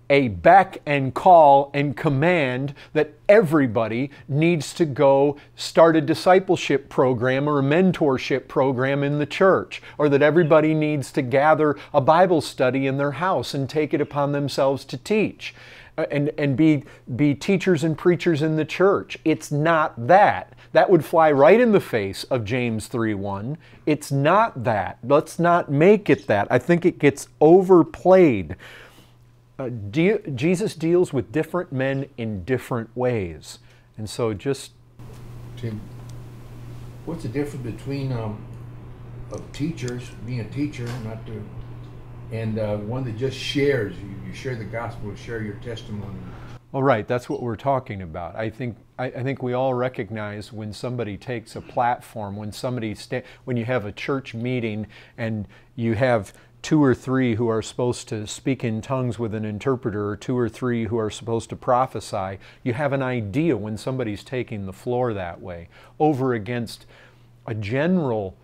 a beck and call and command that everybody needs to go start a discipleship program or a mentorship program in the church, or that everybody needs to gather a Bible study in their house and take it upon themselves to teach and be teachers and preachers in the church. It's not that. That would fly right in the face of James 3:1. It's not that. Let's not make it that. I think it gets overplayed. Jesus deals with different men in different ways. And so just... Tim, what's the difference between teachers, being a teacher, and one that just shares, you share the gospel, share your testimony? All right, that's what we're talking about. I think we all recognize when somebody takes a platform, when you have a church meeting and you have 2 or 3 who are supposed to speak in tongues with an interpreter, or 2 or 3 who are supposed to prophesy, you have an idea when somebody's taking the floor that way, over against a general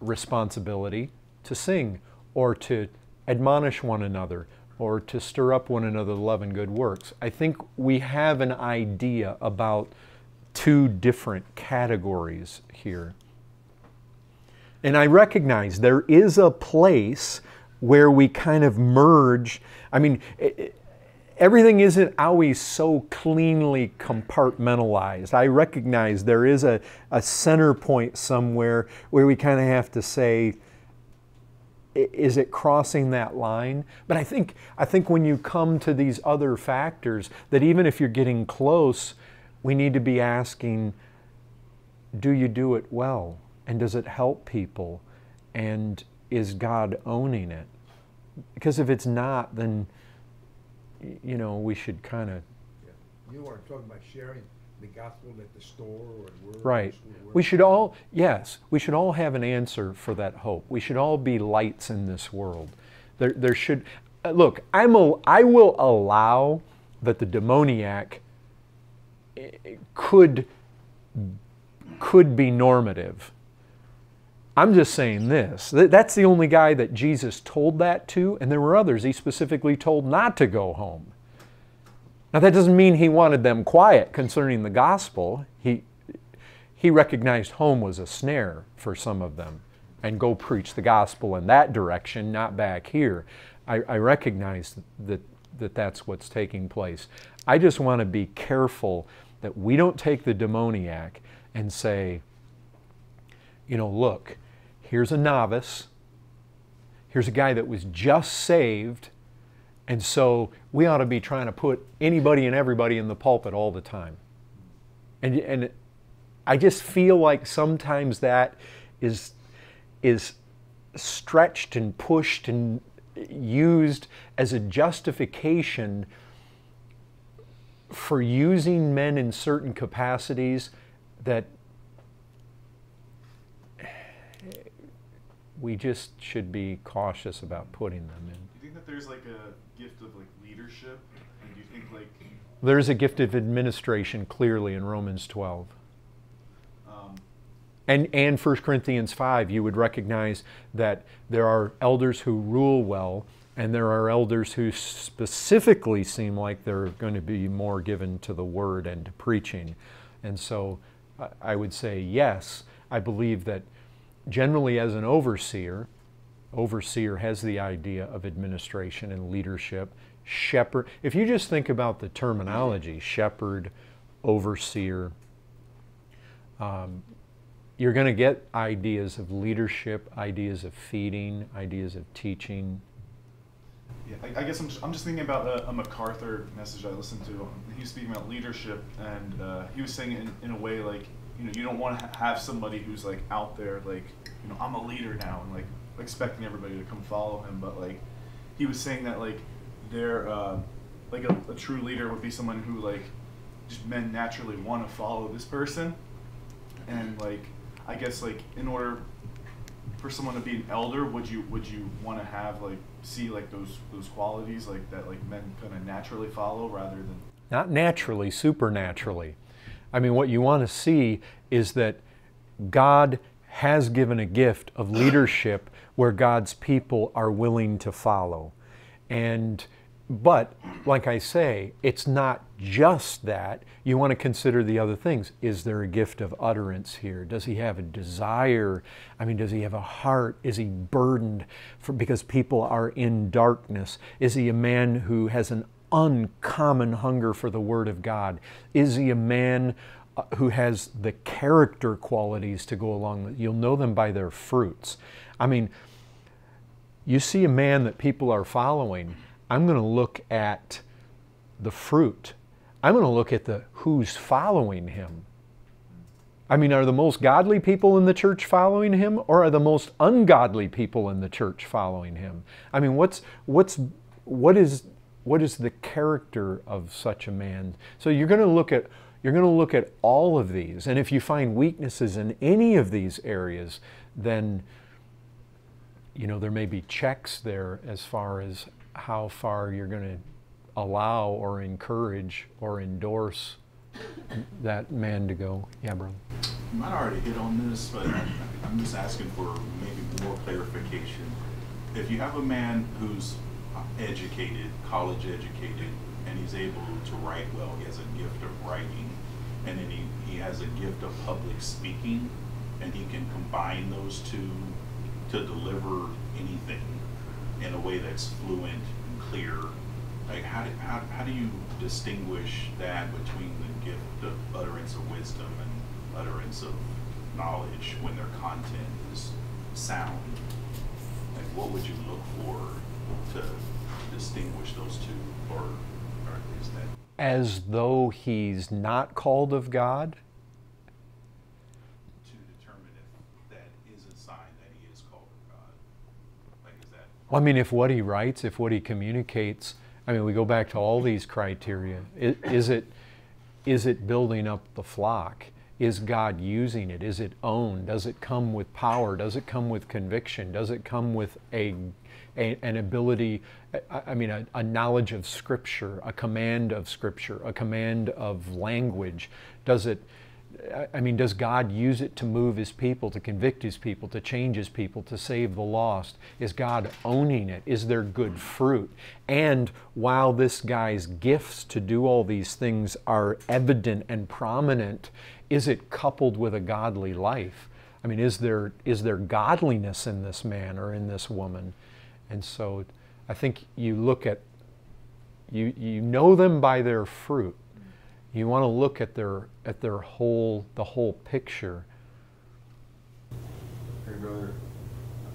responsibility to sing or to admonish one another, or to stir up one another to love and good works. I think we have an idea about 2 different categories here. And I recognize there is a place where we kind of merge. I mean, everything isn't always so cleanly compartmentalized. I recognize there is a center point somewhere where we kind of have to say, is it crossing that line? But I think when you come to these other factors, that even if you're getting close, we need to be asking, do you do it well? And does it help people? And is God owning it? Because if it's not, then, you know, we should kind of... Yeah. You are talking about sharing the gospel at the store or at work. Right. We should all, yes, we should all have an answer for that hope. We should all be lights in this world. There should, look, I will allow that the demoniac could be normative. I'm just saying this. That's the only guy that Jesus told that to, and there were others he specifically told not to go home. Now that doesn't mean he wanted them quiet concerning the gospel. He recognized home was a snare for some of them, and go preach the gospel in that direction, not back here. I recognize that that's what's taking place. I just want to be careful that we don't take the demoniac and say, you know, look, here's a novice, here's a guy that was just saved, and so we ought to be trying to put anybody and everybody in the pulpit all the time. And I just feel like sometimes that is stretched and pushed and used as a justification for using men in certain capacities that we just should be cautious about putting them in. Do you think that there's like a gift of like leadership? And do you think like... There's a gift of administration clearly in Romans 12. And 1 Corinthians 5, you would recognize that there are elders who rule well, and there are elders who specifically seem like they're going to be more given to the word and to preaching. And so I would say yes, I believe that generally as an overseer, has the idea of administration and leadership. Shepherd, if you just think about the terminology, shepherd, overseer, you're going to get ideas of leadership, ideas of feeding, ideas of teaching. Yeah, I guess I'm just thinking about a MacArthur message I listened to. He was speaking about leadership, and he was saying in a way like, you know, you don't want to have somebody who's like out there like, you know, I'm a leader now, and like expecting everybody to come follow him. But like, he was saying that like they're like a true leader would be someone who like just men naturally want to follow this person, and like. I guess like in order for someone to be an elder, would you want to have like see like those qualities like that like men kind of naturally follow rather than not naturally, supernaturally. I mean, what you want to see is that God has given a gift of leadership where God's people are willing to follow. And but, like I say, it's not just that. You want to consider the other things. Is there a gift of utterance here? Does he have a desire? I mean, does he have a heart? Is he burdened because people are in darkness? Is he a man who has an uncommon hunger for the Word of God? Is he a man who has the character qualities to go along with? You'll know them by their fruits. I mean, you see a man that people are following, I'm going to look at the fruit. I'm going to look at the who's following him. I mean, are the most godly people in the church following him, or are the most ungodly people in the church following him? I mean, what is the character of such a man? So you're going to look at all of these, and if you find weaknesses in any of these areas, then you know there may be checks there as far as how far you're going to allow or encourage or endorse that man to go. Yeah, bro. You might already hit on this, but I'm just asking for maybe more clarification. If you have a man who's educated, college educated, and he's able to write well, he has a gift of writing, and then he has a gift of public speaking, and he can combine those two to deliver anything in a way that's fluent and clear. Like, how do you distinguish that between the gift of utterance of wisdom and utterance of knowledge when their content is sound? Like, what would you look for to distinguish those two, or is that... As though he's not called of God? I mean, if what he writes, if what he communicates, I mean, we go back to all these criteria. Is it building up the flock? Is God using it? Is it owned? Does it come with power? Does it come with conviction? Does it come with an ability, I mean, a knowledge of Scripture, a command of Scripture, a command of language? Does it... I mean, does God use it to move His people, to convict His people, to change His people, to save the lost? Is God owning it? Is there good fruit? And while this guy's gifts to do all these things are evident and prominent, is it coupled with a godly life? I mean, is there godliness in this man or in this woman? And so I think you look at, you know them by their fruit. You want to look at their whole picture. Hey brother,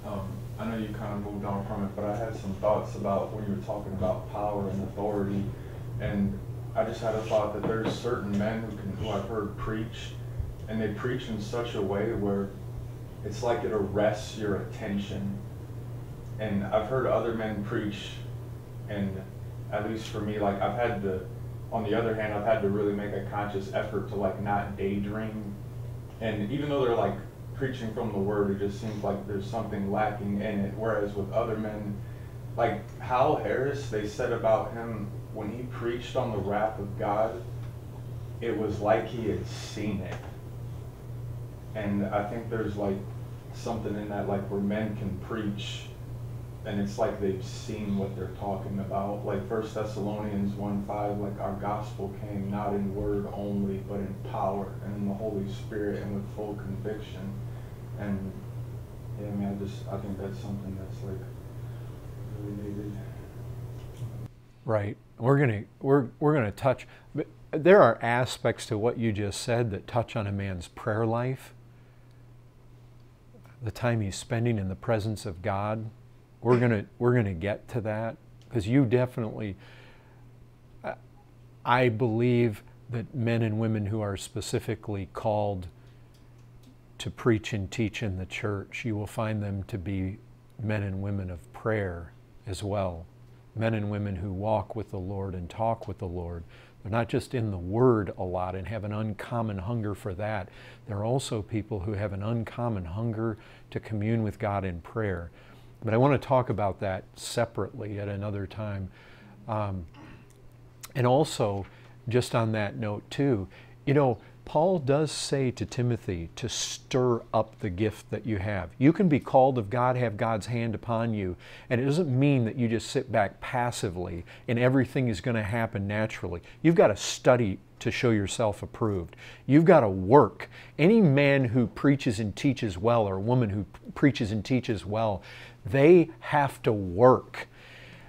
I know you kind of moved on from it, but I had some thoughts about when you were talking about power and authority, and I just had a thought that there's certain men who I've heard preach, and they preach in such a way where it's like it arrests your attention. And I've heard other men preach, and at least for me, like on the other hand, I've had to really make a conscious effort to like not daydream. And even though they're like preaching from the Word, it just seems like there's something lacking in it. Whereas with other men, like Hal Harris, they said about him, when he preached on the wrath of God, it was like he had seen it. And I think there's like something in that, like where men can preach and it's like they've seen what they're talking about. Like 1 Thessalonians 1:5, like our gospel came not in word only, but in power and in the Holy Spirit and with full conviction. And yeah, I mean, I think that's something that's like really needed. Right. We're gonna touch. There are aspects to what you just said that touch on a man's prayer life, the time he's spending in the presence of God. We're gonna get to that, because you definitely, I believe that men and women who are specifically called to preach and teach in the church, you will find them to be men and women of prayer as well. Men and women who walk with the Lord and talk with the Lord. They're not just in the Word a lot and have an uncommon hunger for that. They're also people who have an uncommon hunger to commune with God in prayer. But I want to talk about that separately at another time. And also, just on that note too, you know, Paul does say to Timothy to stir up the gift that you have. You can be called of God, have God's hand upon you, and it doesn't mean that you just sit back passively and everything is going to happen naturally. You've got to study to show yourself approved. You've got to work. Any man who preaches and teaches well, or a woman who preaches and teaches well, they have to work.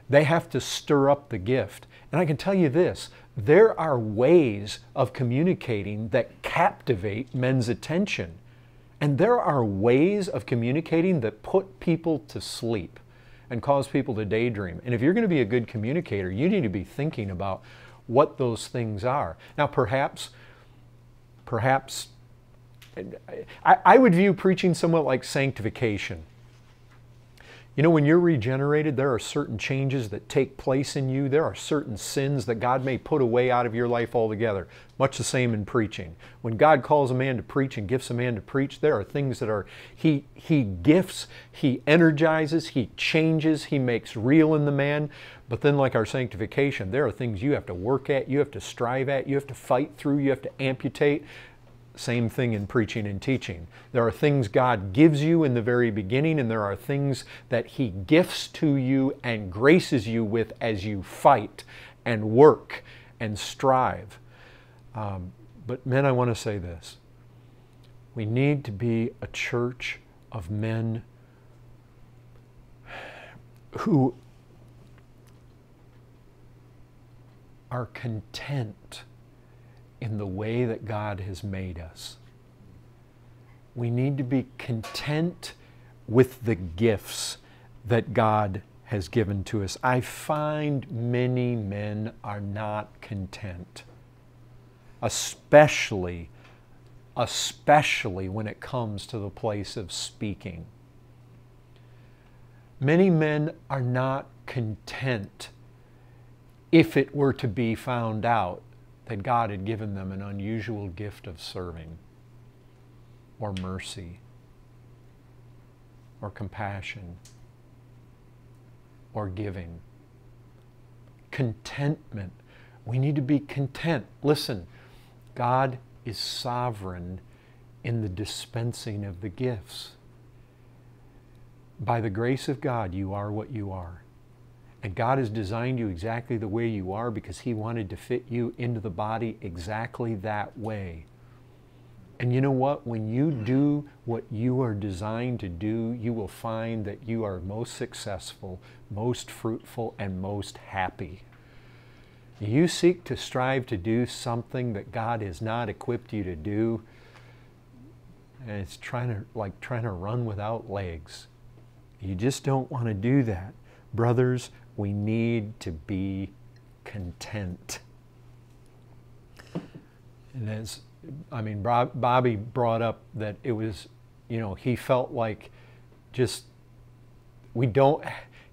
They have to stir up the gift. And I can tell you this, there are ways of communicating that captivate men's attention. And there are ways of communicating that put people to sleep and cause people to daydream. And if you're going to be a good communicator, you need to be thinking about what those things are. Now, perhaps, I would view preaching somewhat like sanctification. You know, when you're regenerated, there are certain changes that take place in you. There are certain sins that God may put away out of your life altogether. Much the same in preaching. When God calls a man to preach and gifts a man to preach, there are things that are, he gifts, he energizes, he changes, he makes real in the man. But then, like our sanctification, there are things you have to work at, you have to strive at, you have to fight through, you have to amputate. Same thing in preaching and teaching. There are things God gives you in the very beginning, and there are things that He gifts to you and graces you with as you fight and work and strive. But men, I want to say this. We need to be a church of men who are content in the way that God has made us. We need to be content with the gifts that God has given to us. I find many men are not content, especially when it comes to the place of speaking. Many men are not content if it were to be found out that God had given them an unusual gift of serving, or mercy, or compassion, or giving. Contentment. We need to be content. Listen, God is sovereign in the dispensing of the gifts. By the grace of God, you are what you are. And God has designed you exactly the way you are, because He wanted to fit you into the body exactly that way. And you know what? When you do what you are designed to do, you will find that you are most successful, most fruitful, and most happy. You seek to strive to do something that God has not equipped you to do, and it's like trying to run without legs. You just don't want to do that. Brothers, we need to be content. And as, I mean, Bobby brought up that it was, you know, he felt like just, we don't,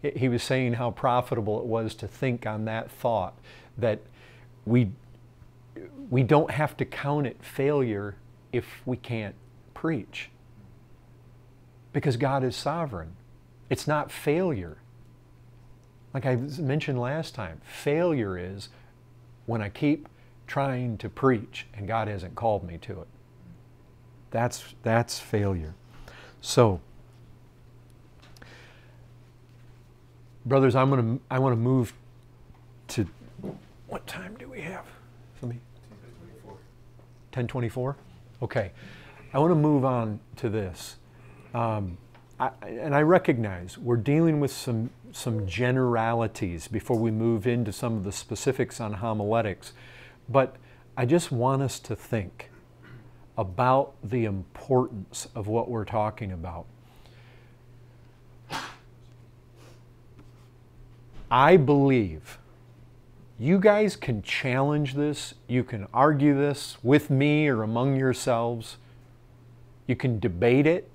he was saying how profitable it was to think on that thought, that we don't have to count it failure if we can't preach. Because God is sovereign. It's not failure. Like I mentioned last time, failure is when I keep trying to preach and God hasn't called me to it. That's failure. So, brothers, I want to move to, what time do we have for me? 10:24. Okay, I want to move on to this, and I recognize we're dealing with some generalities before we move into some of the specifics on homiletics, but I just want us to think about the importance of what we're talking about. I believe you guys can challenge this, you can argue this with me or among yourselves, you can debate it,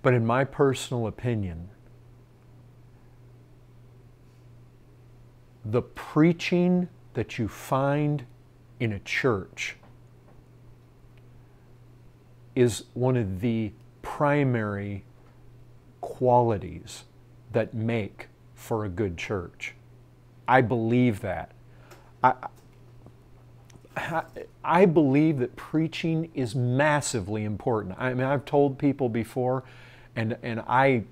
but in my personal opinion, the preaching that you find in a church is one of the primary qualities that make for a good church. I believe that. I believe that preaching is massively important. I mean, I've told people before, and I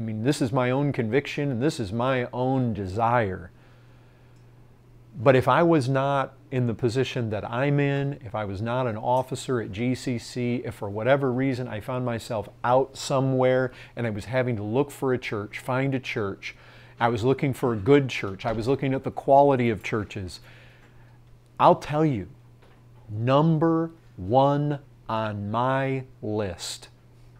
mean, this is my own conviction and this is my own desire. But if I was not in the position that I'm in, if I was not an officer at GCC, if for whatever reason I found myself out somewhere and I was having to look for a church, find a church, I was looking for a good church, I was looking at the quality of churches, I'll tell you, #1 on my list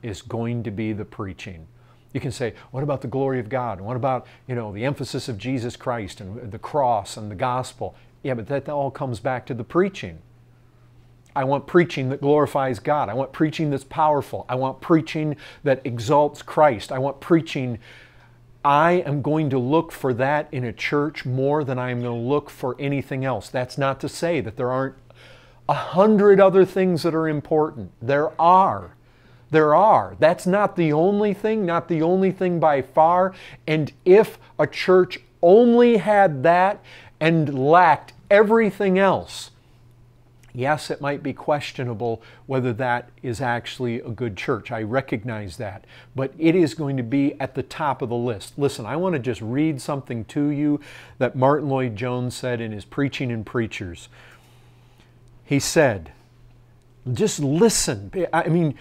is going to be the preaching. You can say, what about the glory of God? What about, you know, the emphasis of Jesus Christ and the cross and the gospel? Yeah, but that all comes back to the preaching. I want preaching that glorifies God. I want preaching that's powerful. I want preaching that exalts Christ. I want preaching. I am going to look for that in a church more than I am going to look for anything else. That's not to say that there aren't 100 other things that are important. There are. There are. That's not the only thing, not the only thing by far. And if a church only had that and lacked everything else, yes, it might be questionable whether that is actually a good church. I recognize that. But it is going to be at the top of the list. Listen, I want to just read something to you that Martyn Lloyd-Jones said in his Preaching and Preachers. He said, just listen. I mean,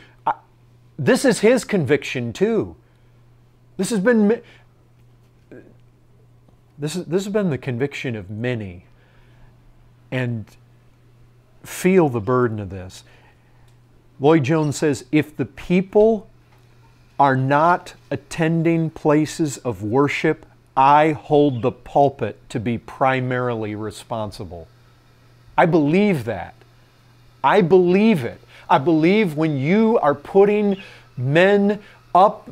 this is his conviction too. This has been the conviction of many, and feel the burden of this. Lloyd-Jones says, if the people are not attending places of worship, I hold the pulpit to be primarily responsible. I believe that. I believe it. I believe when you are putting men up,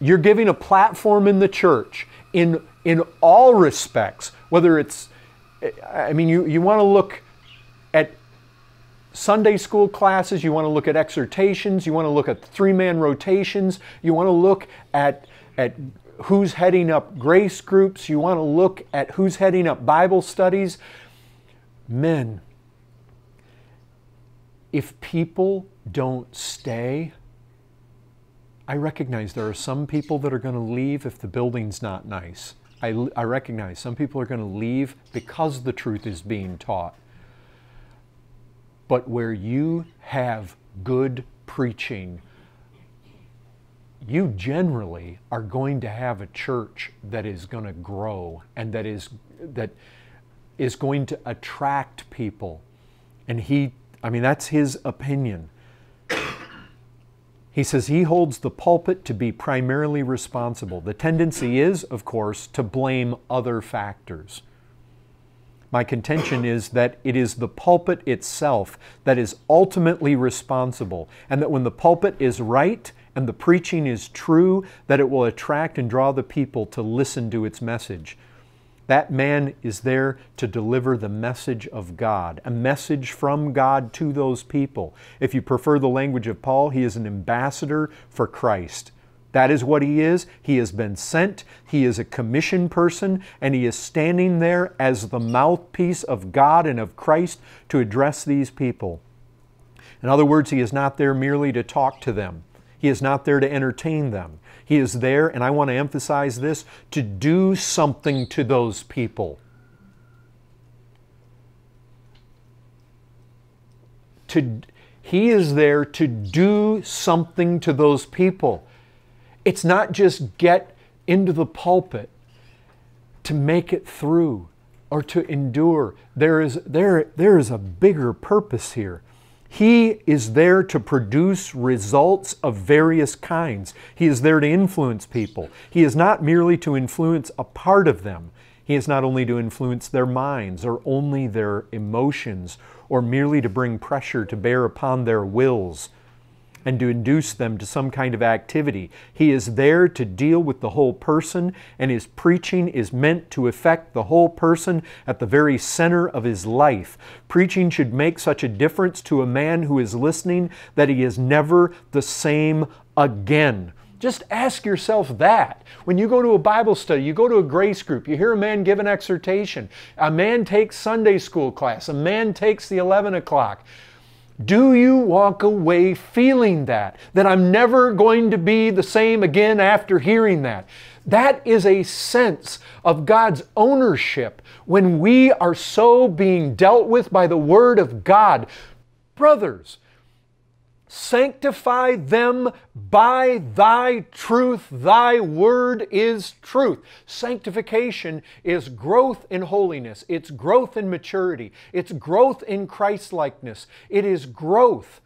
you're giving a platform in the church in all respects, whether it's, I mean, you want to look at Sunday school classes, you want to look at exhortations, you want to look at 3-man rotations, you want to look at who's heading up grace groups, you want to look at who's heading up Bible studies. Men, if people don't stay, I recognize there are some people that are going to leave if the building's not nice. I recognize some people are going to leave because the truth is being taught. But where you have good preaching, you generally are going to have a church that is going to grow and that is going to attract people. And I mean, that's his opinion. He says he holds the pulpit to be primarily responsible. The tendency is, of course, to blame other factors. My contention is that it is the pulpit itself that is ultimately responsible, and that when the pulpit is right and the preaching is true, that it will attract and draw the people to listen to its message. That man is there to deliver the message of God, a message from God to those people. If you prefer the language of Paul, he is an ambassador for Christ. That is what he is. He has been sent, he is a commissioned person, and he is standing there as the mouthpiece of God and of Christ to address these people. In other words, He is not there merely to talk to them. He is not there to entertain them. He is there, and I want to emphasize this, to do something to those people. He is there to do something to those people. It's not just get into the pulpit to make it through or to endure. There is a bigger purpose here. He is there to produce results of various kinds. He is there to influence people. He is not merely to influence a part of them. He is not only to influence their minds or only their emotions or merely to bring pressure to bear upon their wills and to induce them to some kind of activity. He is there to deal with the whole person, and His preaching is meant to affect the whole person at the very center of his life. Preaching should make such a difference to a man who is listening that he is never the same again. Just ask yourself that. When you go to a Bible study, you go to a grace group, you hear a man give an exhortation, a man takes Sunday school class, a man takes the 11 o'clock. Do you walk away feeling that I'm never going to be the same again after hearing that? That is a sense of God's ownership when we are so being dealt with by the Word of God. Brothers, sanctify them by Thy truth. Thy word is truth. Sanctification is growth in holiness. It's growth in maturity. It's growth in Christ-likeness. It is growth.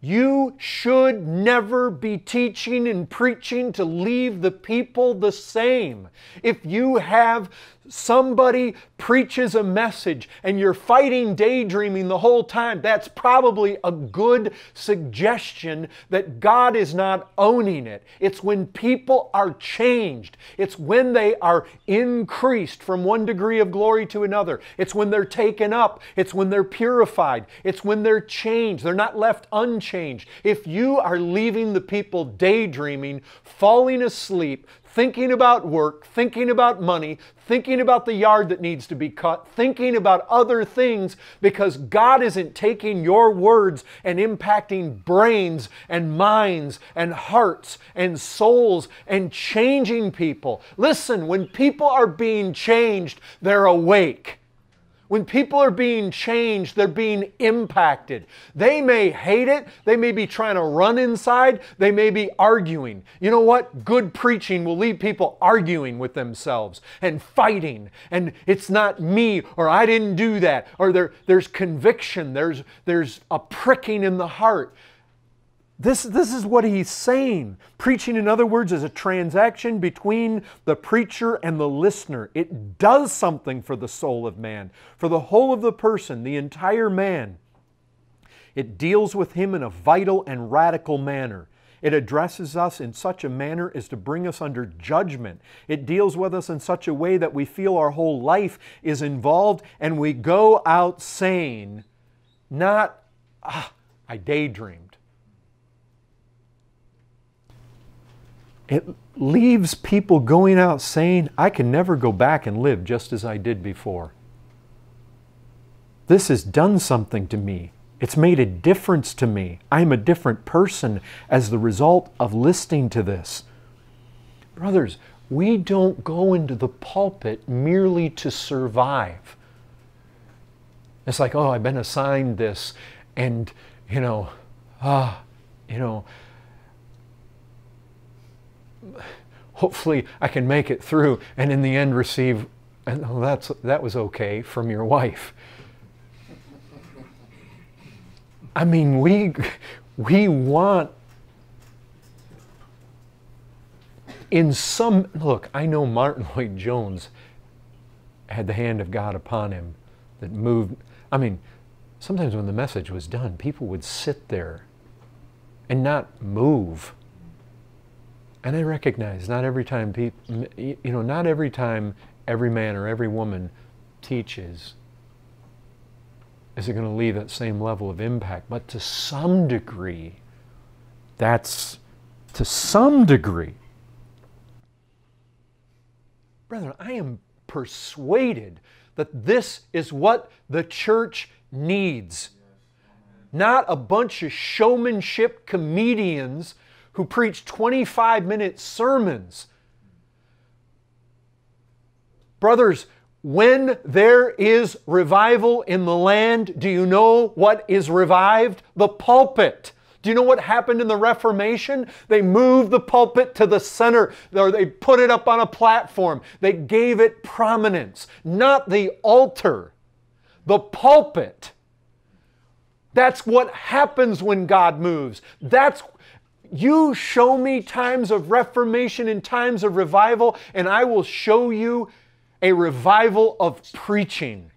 You should never be teaching and preaching to leave the people the same. If you have somebody preaches a message and you're fighting daydreaming the whole time, that's probably a good suggestion that God is not owning it. It's when people are changed. It's when they are increased from one degree of glory to another. It's when they're taken up. It's when they're purified. It's when they're changed. They're not left unchanged. If you are leaving the people daydreaming, falling asleep, thinking about work, thinking about money, thinking about the yard that needs to be cut, thinking about other things because God isn't taking your words and impacting brains and minds and hearts and souls and changing people. Listen, when people are being changed, they're awake. When people are being changed, they're being impacted. They may hate it. They may be trying to run inside. They may be arguing. You know what? Good preaching will leave people arguing with themselves and fighting. And it's not me, or I didn't do that. Or there's conviction. There's a pricking in the heart. This is what he's saying. Preaching, in other words, is a transaction between the preacher and the listener. It does something for the soul of man, for the whole of the person, the entire man. It deals with him in a vital and radical manner. It addresses us in such a manner as to bring us under judgment. It deals with us in such a way that we feel our whole life is involved, and we go out saying, not, ah, I daydreamed. It leaves people going out saying, I can never go back and live just as I did before. This has done something to me. It's made a difference to me. I'm a different person as the result of listening to this. Brothers, we don't go into the pulpit merely to survive. It's like, oh, I've been assigned this, and, you know, hopefully I can make it through and in the end receive, and oh, that was okay from your wife. I mean, we want in some, look, I know Martyn Lloyd-Jones had the hand of God upon him that moved. I mean, sometimes when the message was done, people would sit there and not move. And I recognize not every time people, you know, not every time every man or every woman teaches is it going to leave that same level of impact. But to some degree, that's, to some degree. Brethren, I am persuaded that this is what the church needs. not a bunch of showmanship comedians who preach 25-minute sermons. Brothers, when there is revival in the land, do you know what is revived? The pulpit. Do you know what happened in the Reformation? They moved the pulpit to the center, or they put it up on a platform. They gave it prominence, not the altar, the pulpit. That's what happens when God moves. That's, you show me times of reformation and times of revival, and I will show you a revival of preaching.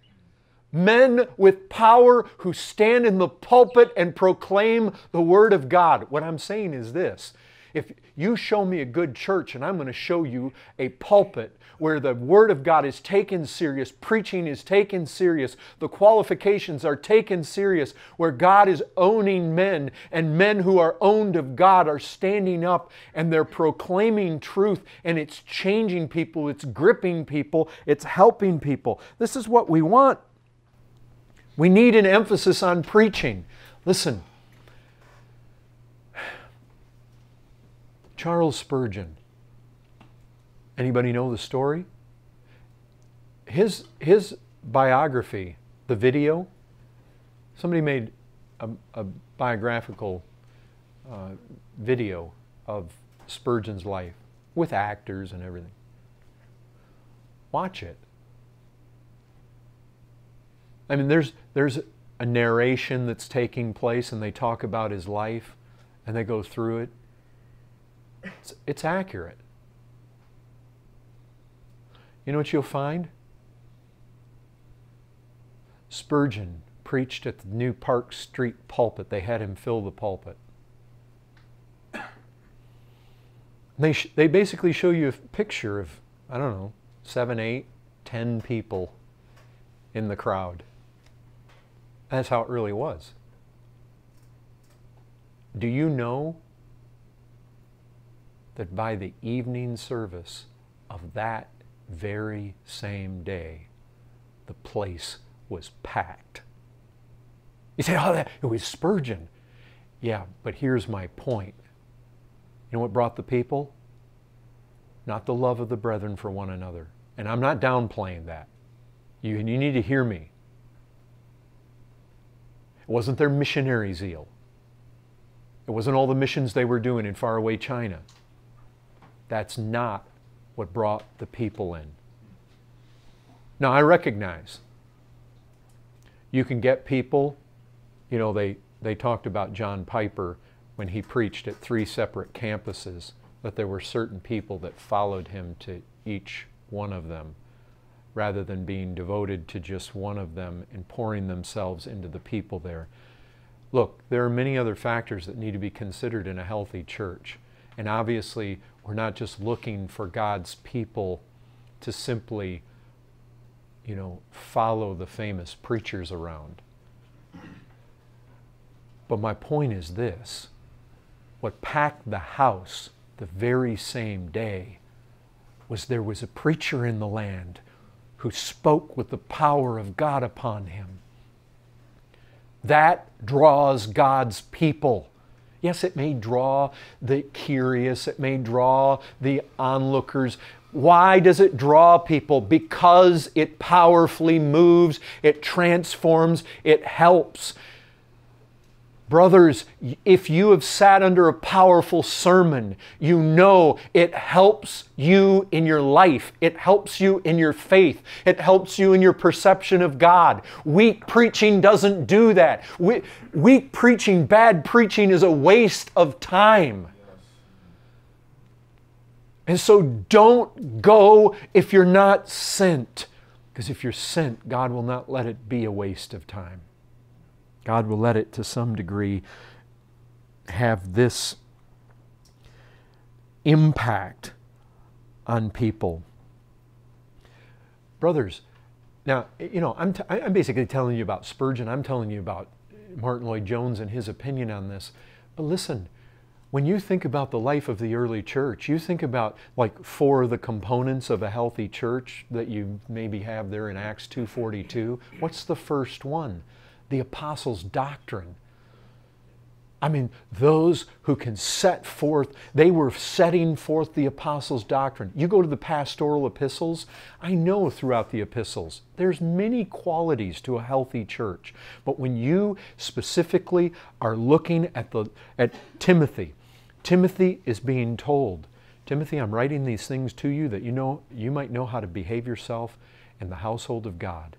Men with power who stand in the pulpit and proclaim the Word of God. What I'm saying is this. If you show me a good church, and I'm going to show you a pulpit where the Word of God is taken serious, preaching is taken serious, the qualifications are taken serious, where God is owning men, and men who are owned of God are standing up and they're proclaiming truth, and it's changing people, it's gripping people, it's helping people. This is what we want. We need an emphasis on preaching. Listen, Charles Spurgeon, anybody know the story? His biography, the video, somebody made a biographical video of Spurgeon's life with actors and everything. Watch it. I mean, there's a narration that's taking place, and they talk about his life, and they go through it. It's accurate. You know what you'll find? Spurgeon preached at the new Park Street pulpit. They had him fill the pulpit. They basically show you a picture of, I don't know, 7, 8, 10 people in the crowd. That's how it really was. Do you know that by the evening service of that very same day, the place was packed? You say, oh, that, it was Spurgeon. Yeah, but here's my point. You know what brought the people? Not the love of the brethren for one another. And I'm not downplaying that. You need to hear me. It wasn't their missionary zeal. It wasn't all the missions they were doing in faraway China. That's not what brought the people in. Now, I recognize you can get people, you know, they talked about John Piper when he preached at 3 separate campuses, that there were certain people that followed him to each one of them, rather than being devoted to just one of them and pouring themselves into the people there. Look, there are many other factors that need to be considered in a healthy church. And obviously, we're not just looking for God's people to simply, you know, follow the famous preachers around. But my point is this. What packed the house the very same day was there was a preacher in the land who spoke with the power of God upon him. That draws God's people. Yes, it may draw the curious, it may draw the onlookers. Why does it draw people? Because it powerfully moves, it transforms, it helps. Brothers, if you have sat under a powerful sermon, you know it helps you in your life. It helps you in your faith. It helps you in your perception of God. Weak preaching doesn't do that. Weak preaching, bad preaching is a waste of time. And so don't go if you're not sent. Because if you're sent, God will not let it be a waste of time. God will let it, to some degree, have this impact on people. Brothers, now, you know, I'm basically telling you about Spurgeon. I'm telling you about Martyn Lloyd-Jones and his opinion on this. But listen, when you think about the life of the early church, you think about like 4 of the components of a healthy church that you maybe have there in Acts 2:42. What's the first one? The apostles' doctrine. I mean, those who can set forth, they were setting forth the apostles' doctrine. You go to the pastoral epistles, I know throughout the epistles, there's many qualities to a healthy church. But when you specifically are looking at Timothy, Timothy is being told, Timothy, I'm writing these things to you that you might know how to behave yourself in the household of God.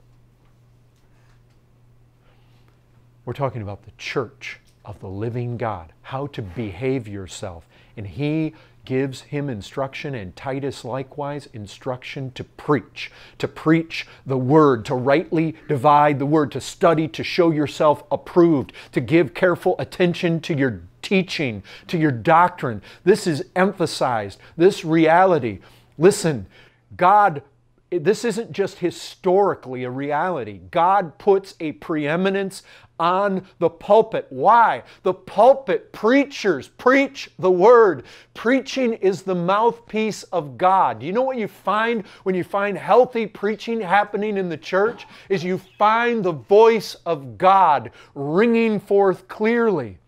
We're talking about the church of the living God, how to behave yourself. And he gives him instruction, and Titus likewise, instruction to preach the word, to rightly divide the word, to study, to show yourself approved, to give careful attention to your teaching, to your doctrine. This is emphasized, this reality. Listen, God, this isn't just historically a reality. God puts a preeminence on the pulpit. Why? The pulpit preachers preach the word. Preaching is the mouthpiece of God. You know what you find when you find healthy preaching happening in the church? Is you find the voice of God ringing forth clearly.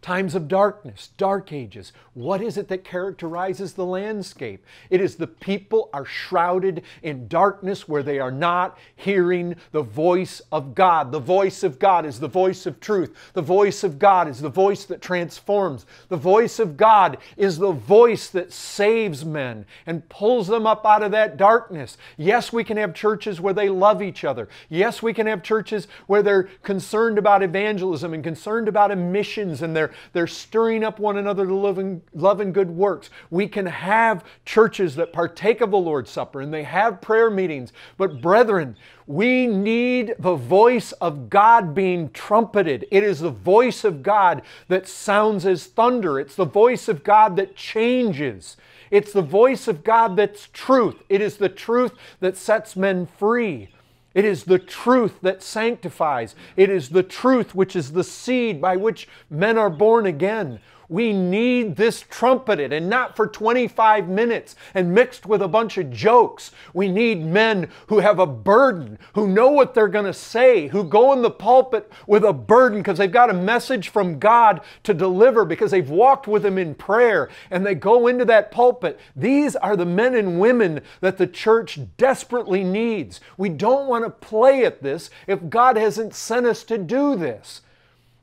Times of darkness, dark ages. What is it that characterizes the landscape? It is the people are shrouded in darkness where they are not hearing the voice of God. The voice of God is the voice of truth. The voice of God is the voice that transforms. The voice of God is the voice that saves men and pulls them up out of that darkness. Yes, we can have churches where they love each other. Yes, we can have churches where they're concerned about evangelism and concerned about missions, and they're stirring up one another to love and good works. We can have churches that partake of the Lord's Supper and they have prayer meetings. But brethren, we need the voice of God being trumpeted. It is the voice of God that sounds as thunder. It's the voice of God that changes. It's the voice of God that's truth. It is the truth that sets men free. It is the truth that sanctifies. It is the truth which is the seed by which men are born again. We need this trumpeted, and not for 25 minutes and mixed with a bunch of jokes. We need men who have a burden, who know what they're going to say, who go in the pulpit with a burden because they've got a message from God to deliver because they've walked with Him in prayer, and they go into that pulpit. These are the men and women that the church desperately needs. We don't want to play at this if God hasn't sent us to do this.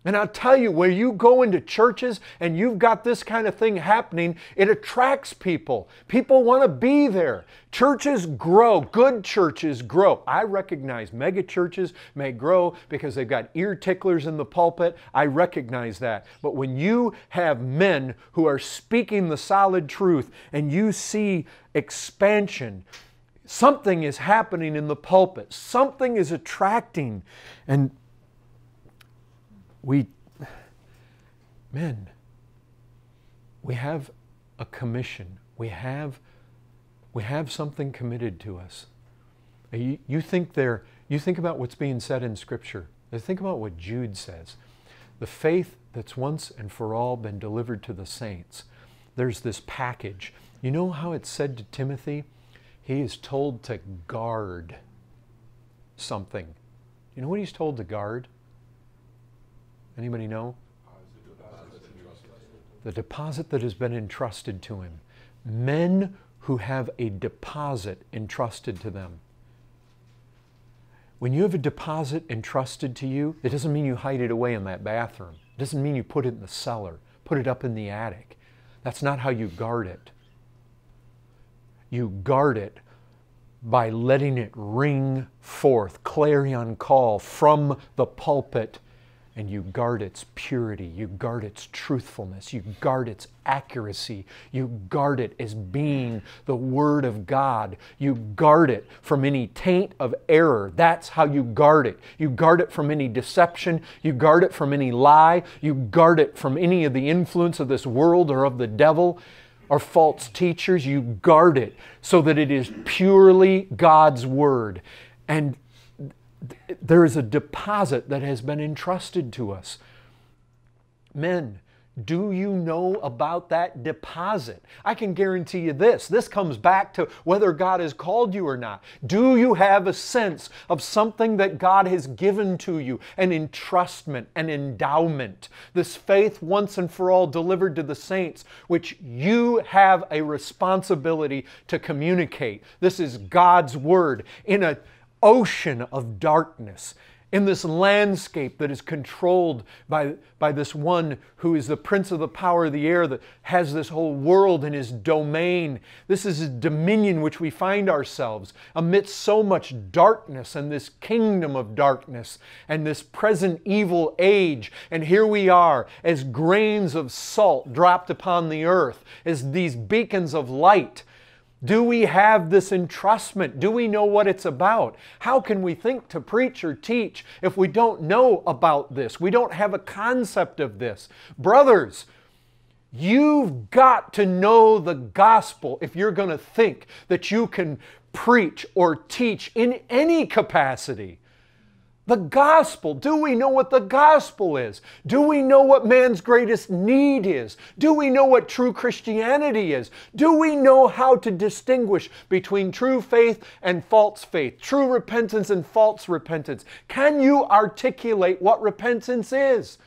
And I'll tell you, where you go into churches and you've got this kind of thing happening, it attracts people. People want to be there. Churches grow. Good churches grow. I recognize mega churches may grow because they've got ear ticklers in the pulpit. I recognize that. But when you have men who are speaking the solid truth and you see expansion, something is happening in the pulpit. Something is attracting. And men, we have a commission. We have something committed to us. You think about what's being said in Scripture. Think about what Jude says. The faith that's once and for all been delivered to the saints. There's this package. You know how it's said to Timothy? He is told to guard something. You know what he's told to guard? Anybody know? The deposit that has been entrusted to him. Men who have a deposit entrusted to them. When you have a deposit entrusted to you, it doesn't mean you hide it away in that bathroom. It doesn't mean you put it in the cellar, put it up in the attic. That's not how you guard it. You guard it by letting it ring forth, clarion call from the pulpit. And you guard its purity, you guard its truthfulness, you guard its accuracy, you guard it as being the Word of God. You guard it from any taint of error. That's how you guard it. You guard it from any deception, you guard it from any lie, you guard it from any of the influence of this world or of the devil or false teachers. You guard it so that it is purely God's Word. And there is a deposit that has been entrusted to us. Men, Do you know about that deposit? I can guarantee you this. This comes back to whether God has called you or not. Do you have a sense of something that God has given to you? An entrustment, an endowment. This faith once and for all delivered to the saints, which you have a responsibility to communicate. This is God's Word in an ocean of darkness. In this landscape that is controlled by this one who is the prince of the power of the air, that has this whole world in his domain. This is his dominion which we find ourselves amidst so much darkness and this kingdom of darkness and this present evil age. And here we are as grains of salt dropped upon the earth, as these beacons of light. Do we have this entrustment? Do we know what it's about? How can we think to preach or teach if we don't know about this? We don't have a concept of this. Brothers, you've got to know the gospel if you're going to think that you can preach or teach in any capacity. The gospel. Do we know what the gospel is? Do we know what man's greatest need is? Do we know what true Christianity is? Do we know how to distinguish between true faith and false faith, true repentance and false repentance? Can you articulate what repentance is?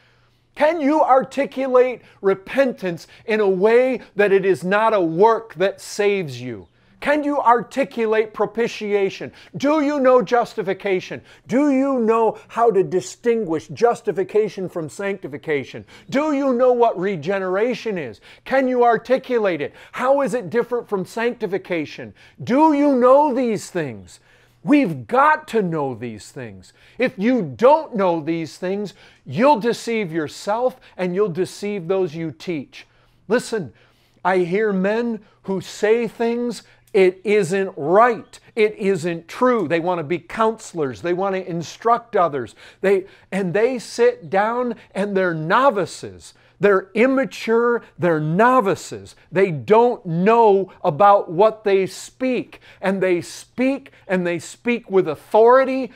Can you articulate repentance in a way that it is not a work that saves you? Can you articulate propitiation? Do you know justification? Do you know how to distinguish justification from sanctification? Do you know what regeneration is? Can you articulate it? How is it different from sanctification? Do you know these things? We've got to know these things. If you don't know these things, you'll deceive yourself and you'll deceive those you teach. Listen, I hear men who say things. It isn't right. It isn't true. They want to be counselors. They want to instruct others. They sit down and they're novices. They're immature. They're novices. They don't know about what they speak. And they speak with authority.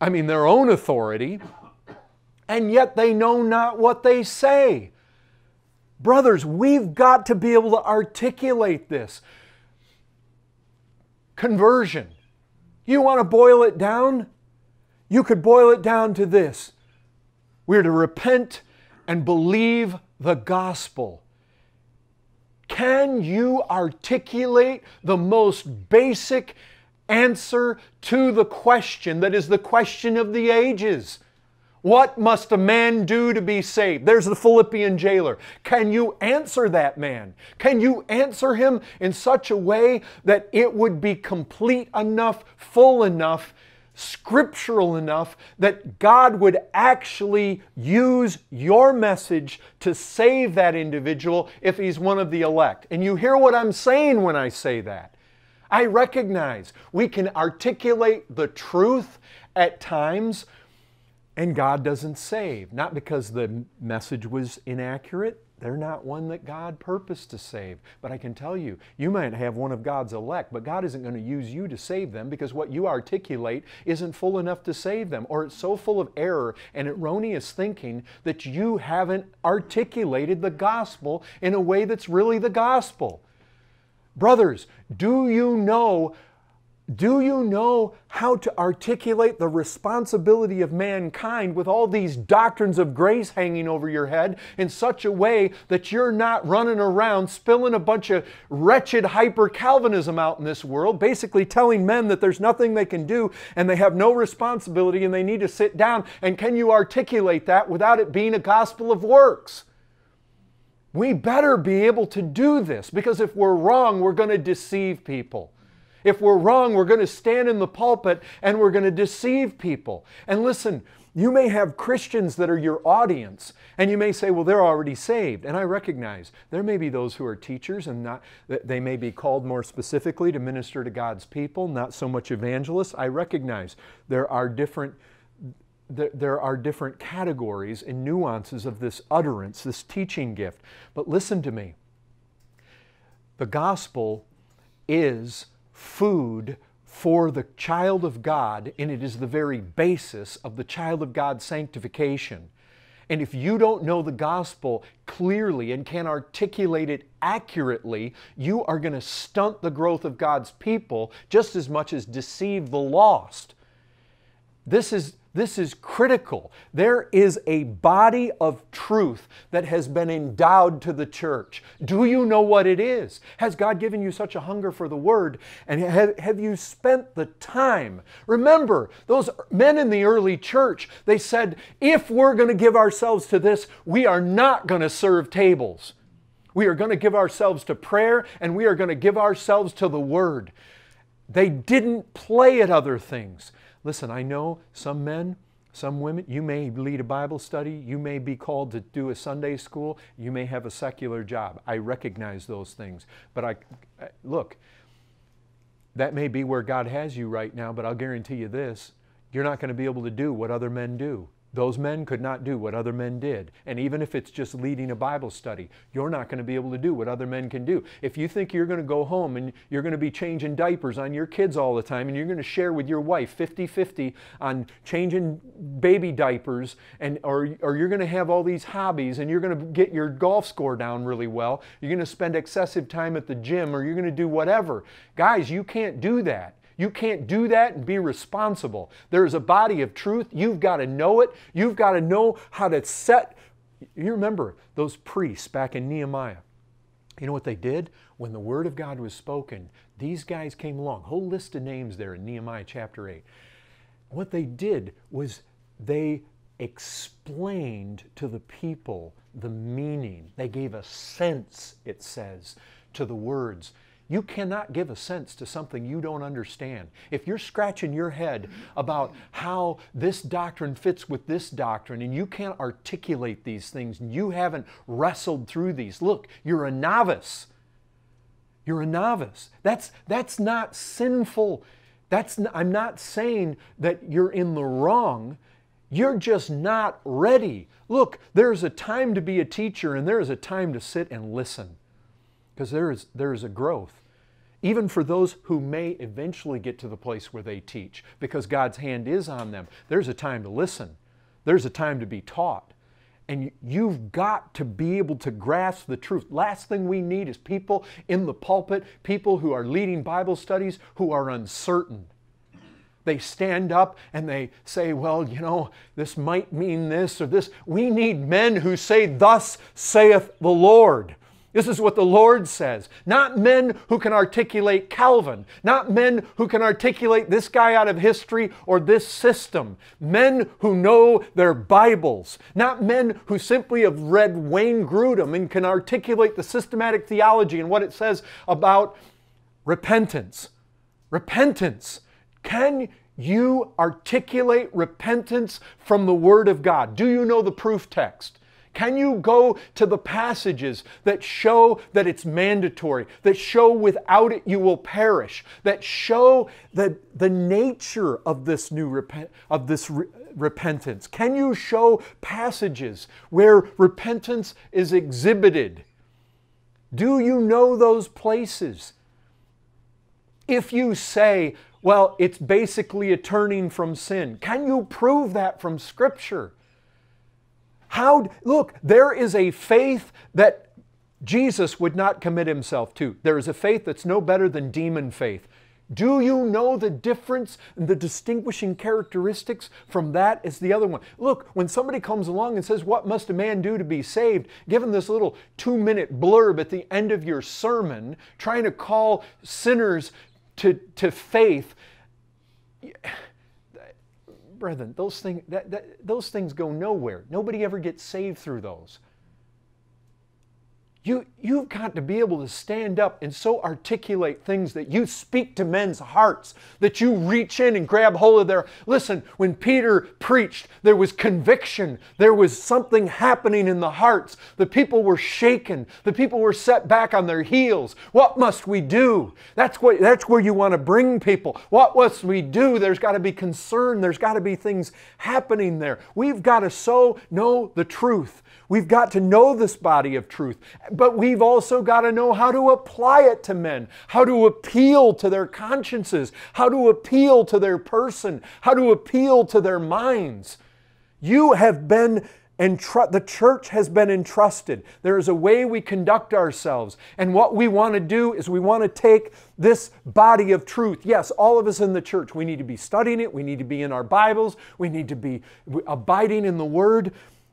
I mean, their own authority. And yet they know not what they say. Brothers, we've got to be able to articulate this. Conversion. You want to boil it down? You could boil it down to this. We're to repent and believe the gospel. Can you articulate the most basic answer to the question that is the question of the ages? What must a man do to be saved? There's the Philippian jailer. Can you answer that man? Can you answer him in such a way that it would be complete enough, full enough, scriptural enough, that God would actually use your message to save that individual if he's one of the elect? And you hear what I'm saying when I say that. I recognize we can articulate the truth at times, and God doesn't save. Not because the message was inaccurate. They're not one that God purposed to save. But I can tell you, you might have one of God's elect, but God isn't going to use you to save them because what you articulate isn't full enough to save them, or it's so full of error and erroneous thinking that you haven't articulated the gospel in a way that's really the gospel. Brothers, do you know how to articulate the responsibility of mankind with all these doctrines of grace hanging over your head in such a way that you're not running around spilling a bunch of wretched hyper-Calvinism out in this world, basically telling men that there's nothing they can do and they have no responsibility and they need to sit down? And can you articulate that without it being a gospel of works? We better be able to do this, because if we're wrong, we're going to deceive people. If we're wrong, we're going to stand in the pulpit and we're going to deceive people. And listen, you may have Christians that are your audience, and you may say, well, they're already saved. And I recognize there may be those who are teachers, and they may be called more specifically to minister to God's people, not so much evangelists. I recognize there are different categories and nuances of this utterance, this teaching gift. But listen to me. The gospel is food for the child of God, and it is the very basis of the child of God's sanctification. And if you don't know the gospel clearly and can articulate it accurately, you are going to stunt the growth of God's people just as much as deceive the lost. This is critical. There is a body of truth that has been endowed to the church. Do you know what it is? Has God given you such a hunger for the Word? And have you spent the time? Remember, those men in the early church, they said, if we're going to give ourselves to this, we are not going to serve tables. We are going to give ourselves to prayer, and we are going to give ourselves to the Word. They didn't play at other things. Listen, I know some men, some women, you may lead a Bible study, you may be called to do a Sunday school, you may have a secular job. I recognize those things. But look, that may be where God has you right now, but I'll guarantee you this, you're not going to be able to do what other men do. Those men could not do what other men did. And even if it's just leading a Bible study, you're not going to be able to do what other men can do. If you think you're going to go home and you're going to be changing diapers on your kids all the time and you're going to share with your wife 50-50 on changing baby diapers, and or you're going to have all these hobbies and you're going to get your golf score down really well, you're going to spend excessive time at the gym, or you're going to do whatever. Guys, you can't do that. You can't do that and be responsible. There is a body of truth. You've got to know it. You've got to know how to set. You remember those priests back in Nehemiah. You know what they did? When the Word of God was spoken, these guys came along. Whole list of names there in Nehemiah chapter 8. What they did was they explained to the people the meaning. They gave a sense, it says, to the words. You cannot give a sense to something you don't understand. If you're scratching your head about how this doctrine fits with this doctrine and you can't articulate these things and you haven't wrestled through these, look, you're a novice. You're a novice. That's not sinful. I'm not saying that you're in the wrong. You're just not ready. Look, there's a time to be a teacher and there's a time to sit and listen. Because there is a growth, even for those who may eventually get to the place where they teach, because God's hand is on them. There's a time to listen. There's a time to be taught. And you've got to be able to grasp the truth. Last thing we need is people in the pulpit, people who are leading Bible studies who are uncertain. They stand up and they say, well, you know, this might mean this or this. We need men who say, thus saith the Lord. This is what the Lord says. Not men who can articulate Calvin. Not men who can articulate this guy out of history or this system. Men who know their Bibles. Not men who simply have read Wayne Grudem and can articulate the systematic theology and what it says about repentance. Repentance. Can you articulate repentance from the Word of God? Do you know the proof text? Can you go to the passages that show that it's mandatory, that show without it you will perish, that show that the nature of this repentance? Can you show passages where repentance is exhibited? Do you know those places? If you say, well, it's basically a turning from sin, can you prove that from Scripture? Look, there is a faith that Jesus would not commit himself to. There is a faith that's no better than demon faith. Do you know the difference and the distinguishing characteristics from that as the other one? Look, when somebody comes along and says, what must a man do to be saved? Given this little 2-minute blurb at the end of your sermon, trying to call sinners to faith. Brethren, those things go nowhere. Nobody ever gets saved through those. You've got to be able to stand up and so articulate things that you speak to men's hearts, that you reach in and grab hold of their... Listen, when Peter preached, there was conviction. There was something happening in the hearts. The people were shaken. The people were set back on their heels. What must we do? That's where you want to bring people. What must we do? There's got to be concern. There's got to be things happening there. We've got to so know the truth. We've got to know this body of truth. But we've also got to know how to apply it to men, how to appeal to their consciences, how to appeal to their person, how to appeal to their minds. You have been The church has been entrusted. There is a way we conduct ourselves. And what we want to do is we want to take this body of truth. Yes, all of us in the church, we need to be studying it. We need to be in our Bibles. We need to be abiding in the Word.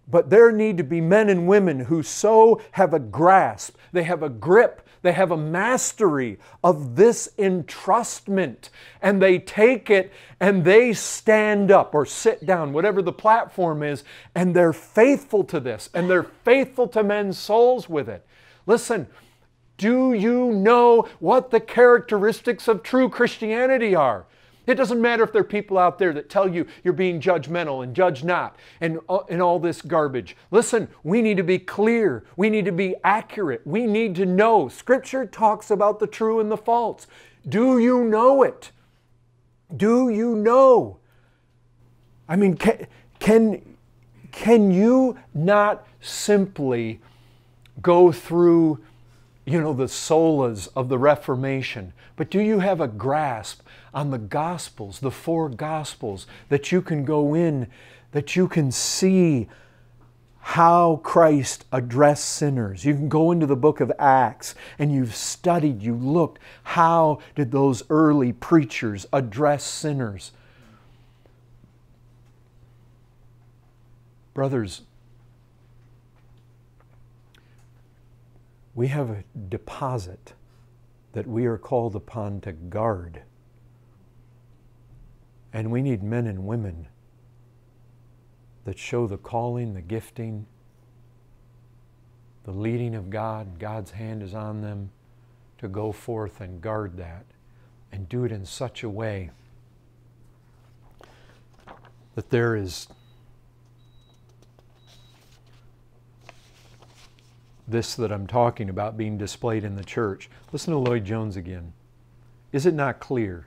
But there need to be men and women who so have a grasp, they have a grip, they have a mastery of this entrustment, and they take it and they stand up or sit down, whatever the platform is, and they're faithful to this, and they're faithful to men's souls with it. Listen, do you know what the characteristics of true Christianity are? It doesn't matter if there are people out there that tell you you're being judgmental and judge not and all this garbage. Listen, we need to be clear. We need to be accurate. We need to know. Scripture talks about the true and the false. Do you know it? Do you know? I mean, can you not simply go through, you know, the solas of the Reformation, but do you have a grasp on the Gospels, the four Gospels, that you can go in, that you can see how Christ addressed sinners? You can go into the book of Acts and you've studied, you looked, how did those early preachers address sinners? Brothers, we have a deposit that we are called upon to guard. And we need men and women that show the calling, the gifting, the leading of God. God's hand is on them to go forth and guard that and do it in such a way that there is this that I'm talking about being displayed in the church. Listen to Lloyd-Jones again. Is it not clear,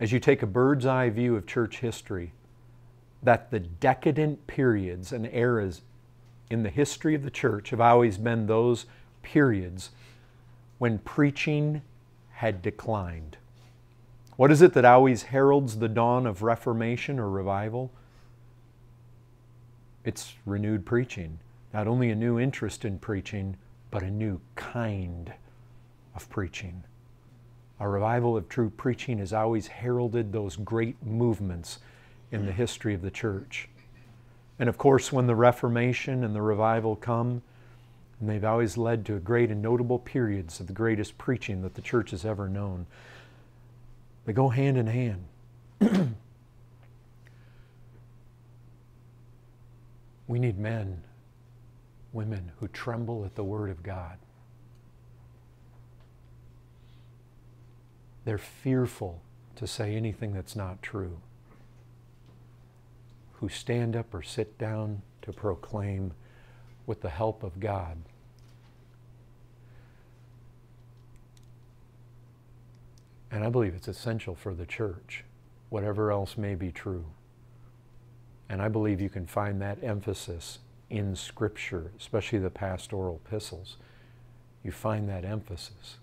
as you take a bird's eye view of church history, that the decadent periods and eras in the history of the church have always been those periods when preaching had declined? What is it that always heralds the dawn of Reformation or revival? It's renewed preaching. Not only a new interest in preaching, but a new kind of preaching. A revival of true preaching has always heralded those great movements in the history of the church. And of course, when the Reformation and the revival come, and they've always led to great and notable periods of the greatest preaching that the church has ever known. They go hand in hand. We need men, women who tremble at the Word of God. They're fearful to say anything that's not true, who stand up or sit down to proclaim with the help of God. And I believe it's essential for the church, whatever else may be true. And I believe you can find that emphasis in Scripture, especially the pastoral epistles. You find that emphasis.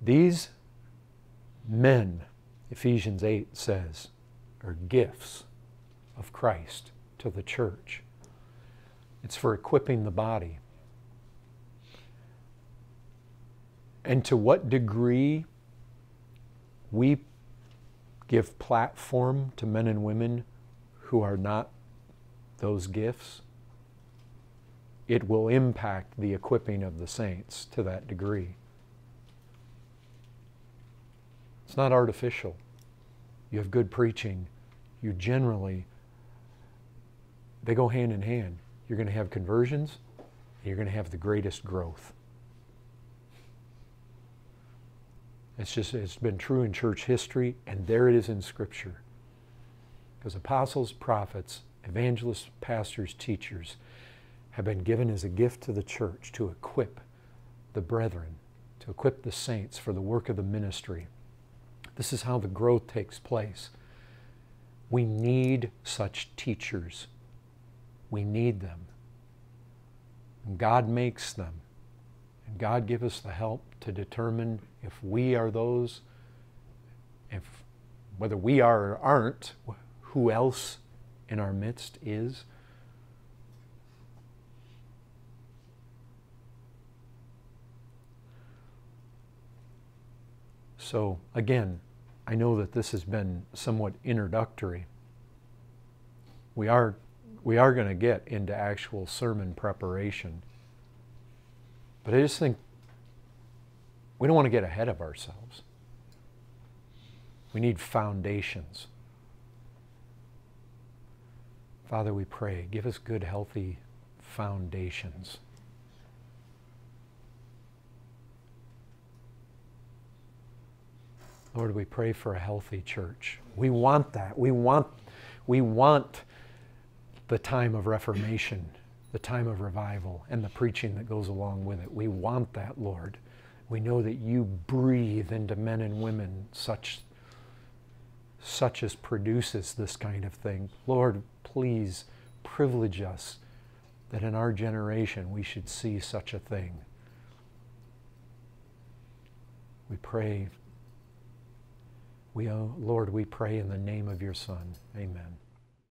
These men, Ephesians 8 says, are gifts of Christ to the church. It's for equipping the body. And to what degree we give platform to men and women who are not those gifts, it will impact the equipping of the saints to that degree. It's not artificial. You have good preaching. You generally, they go hand in hand. You're going to have conversions, and you're going to have the greatest growth. It's been true in church history, and there it is in Scripture. Because apostles, prophets, evangelists, pastors, teachers have been given as a gift to the church to equip the brethren, to equip the saints for the work of the ministry. This is how the growth takes place. We need such teachers. We need them. And God makes them. And God gives us the help to determine if we are those, whether we are or aren't, who else in our midst is. So again, I know that this has been somewhat introductory. We are going to get into actual sermon preparation. But I just think we don't want to get ahead of ourselves. We need foundations. Father, we pray, give us good, healthy foundations. Lord, we pray for a healthy church. We want that. We want the time of reformation, the time of revival, and the preaching that goes along with it. We want that, Lord. We know that you breathe into men and women such as produces this kind of thing. Lord, please privilege us that in our generation we should see such a thing. We pray. Lord, we pray in the name of your Son. Amen.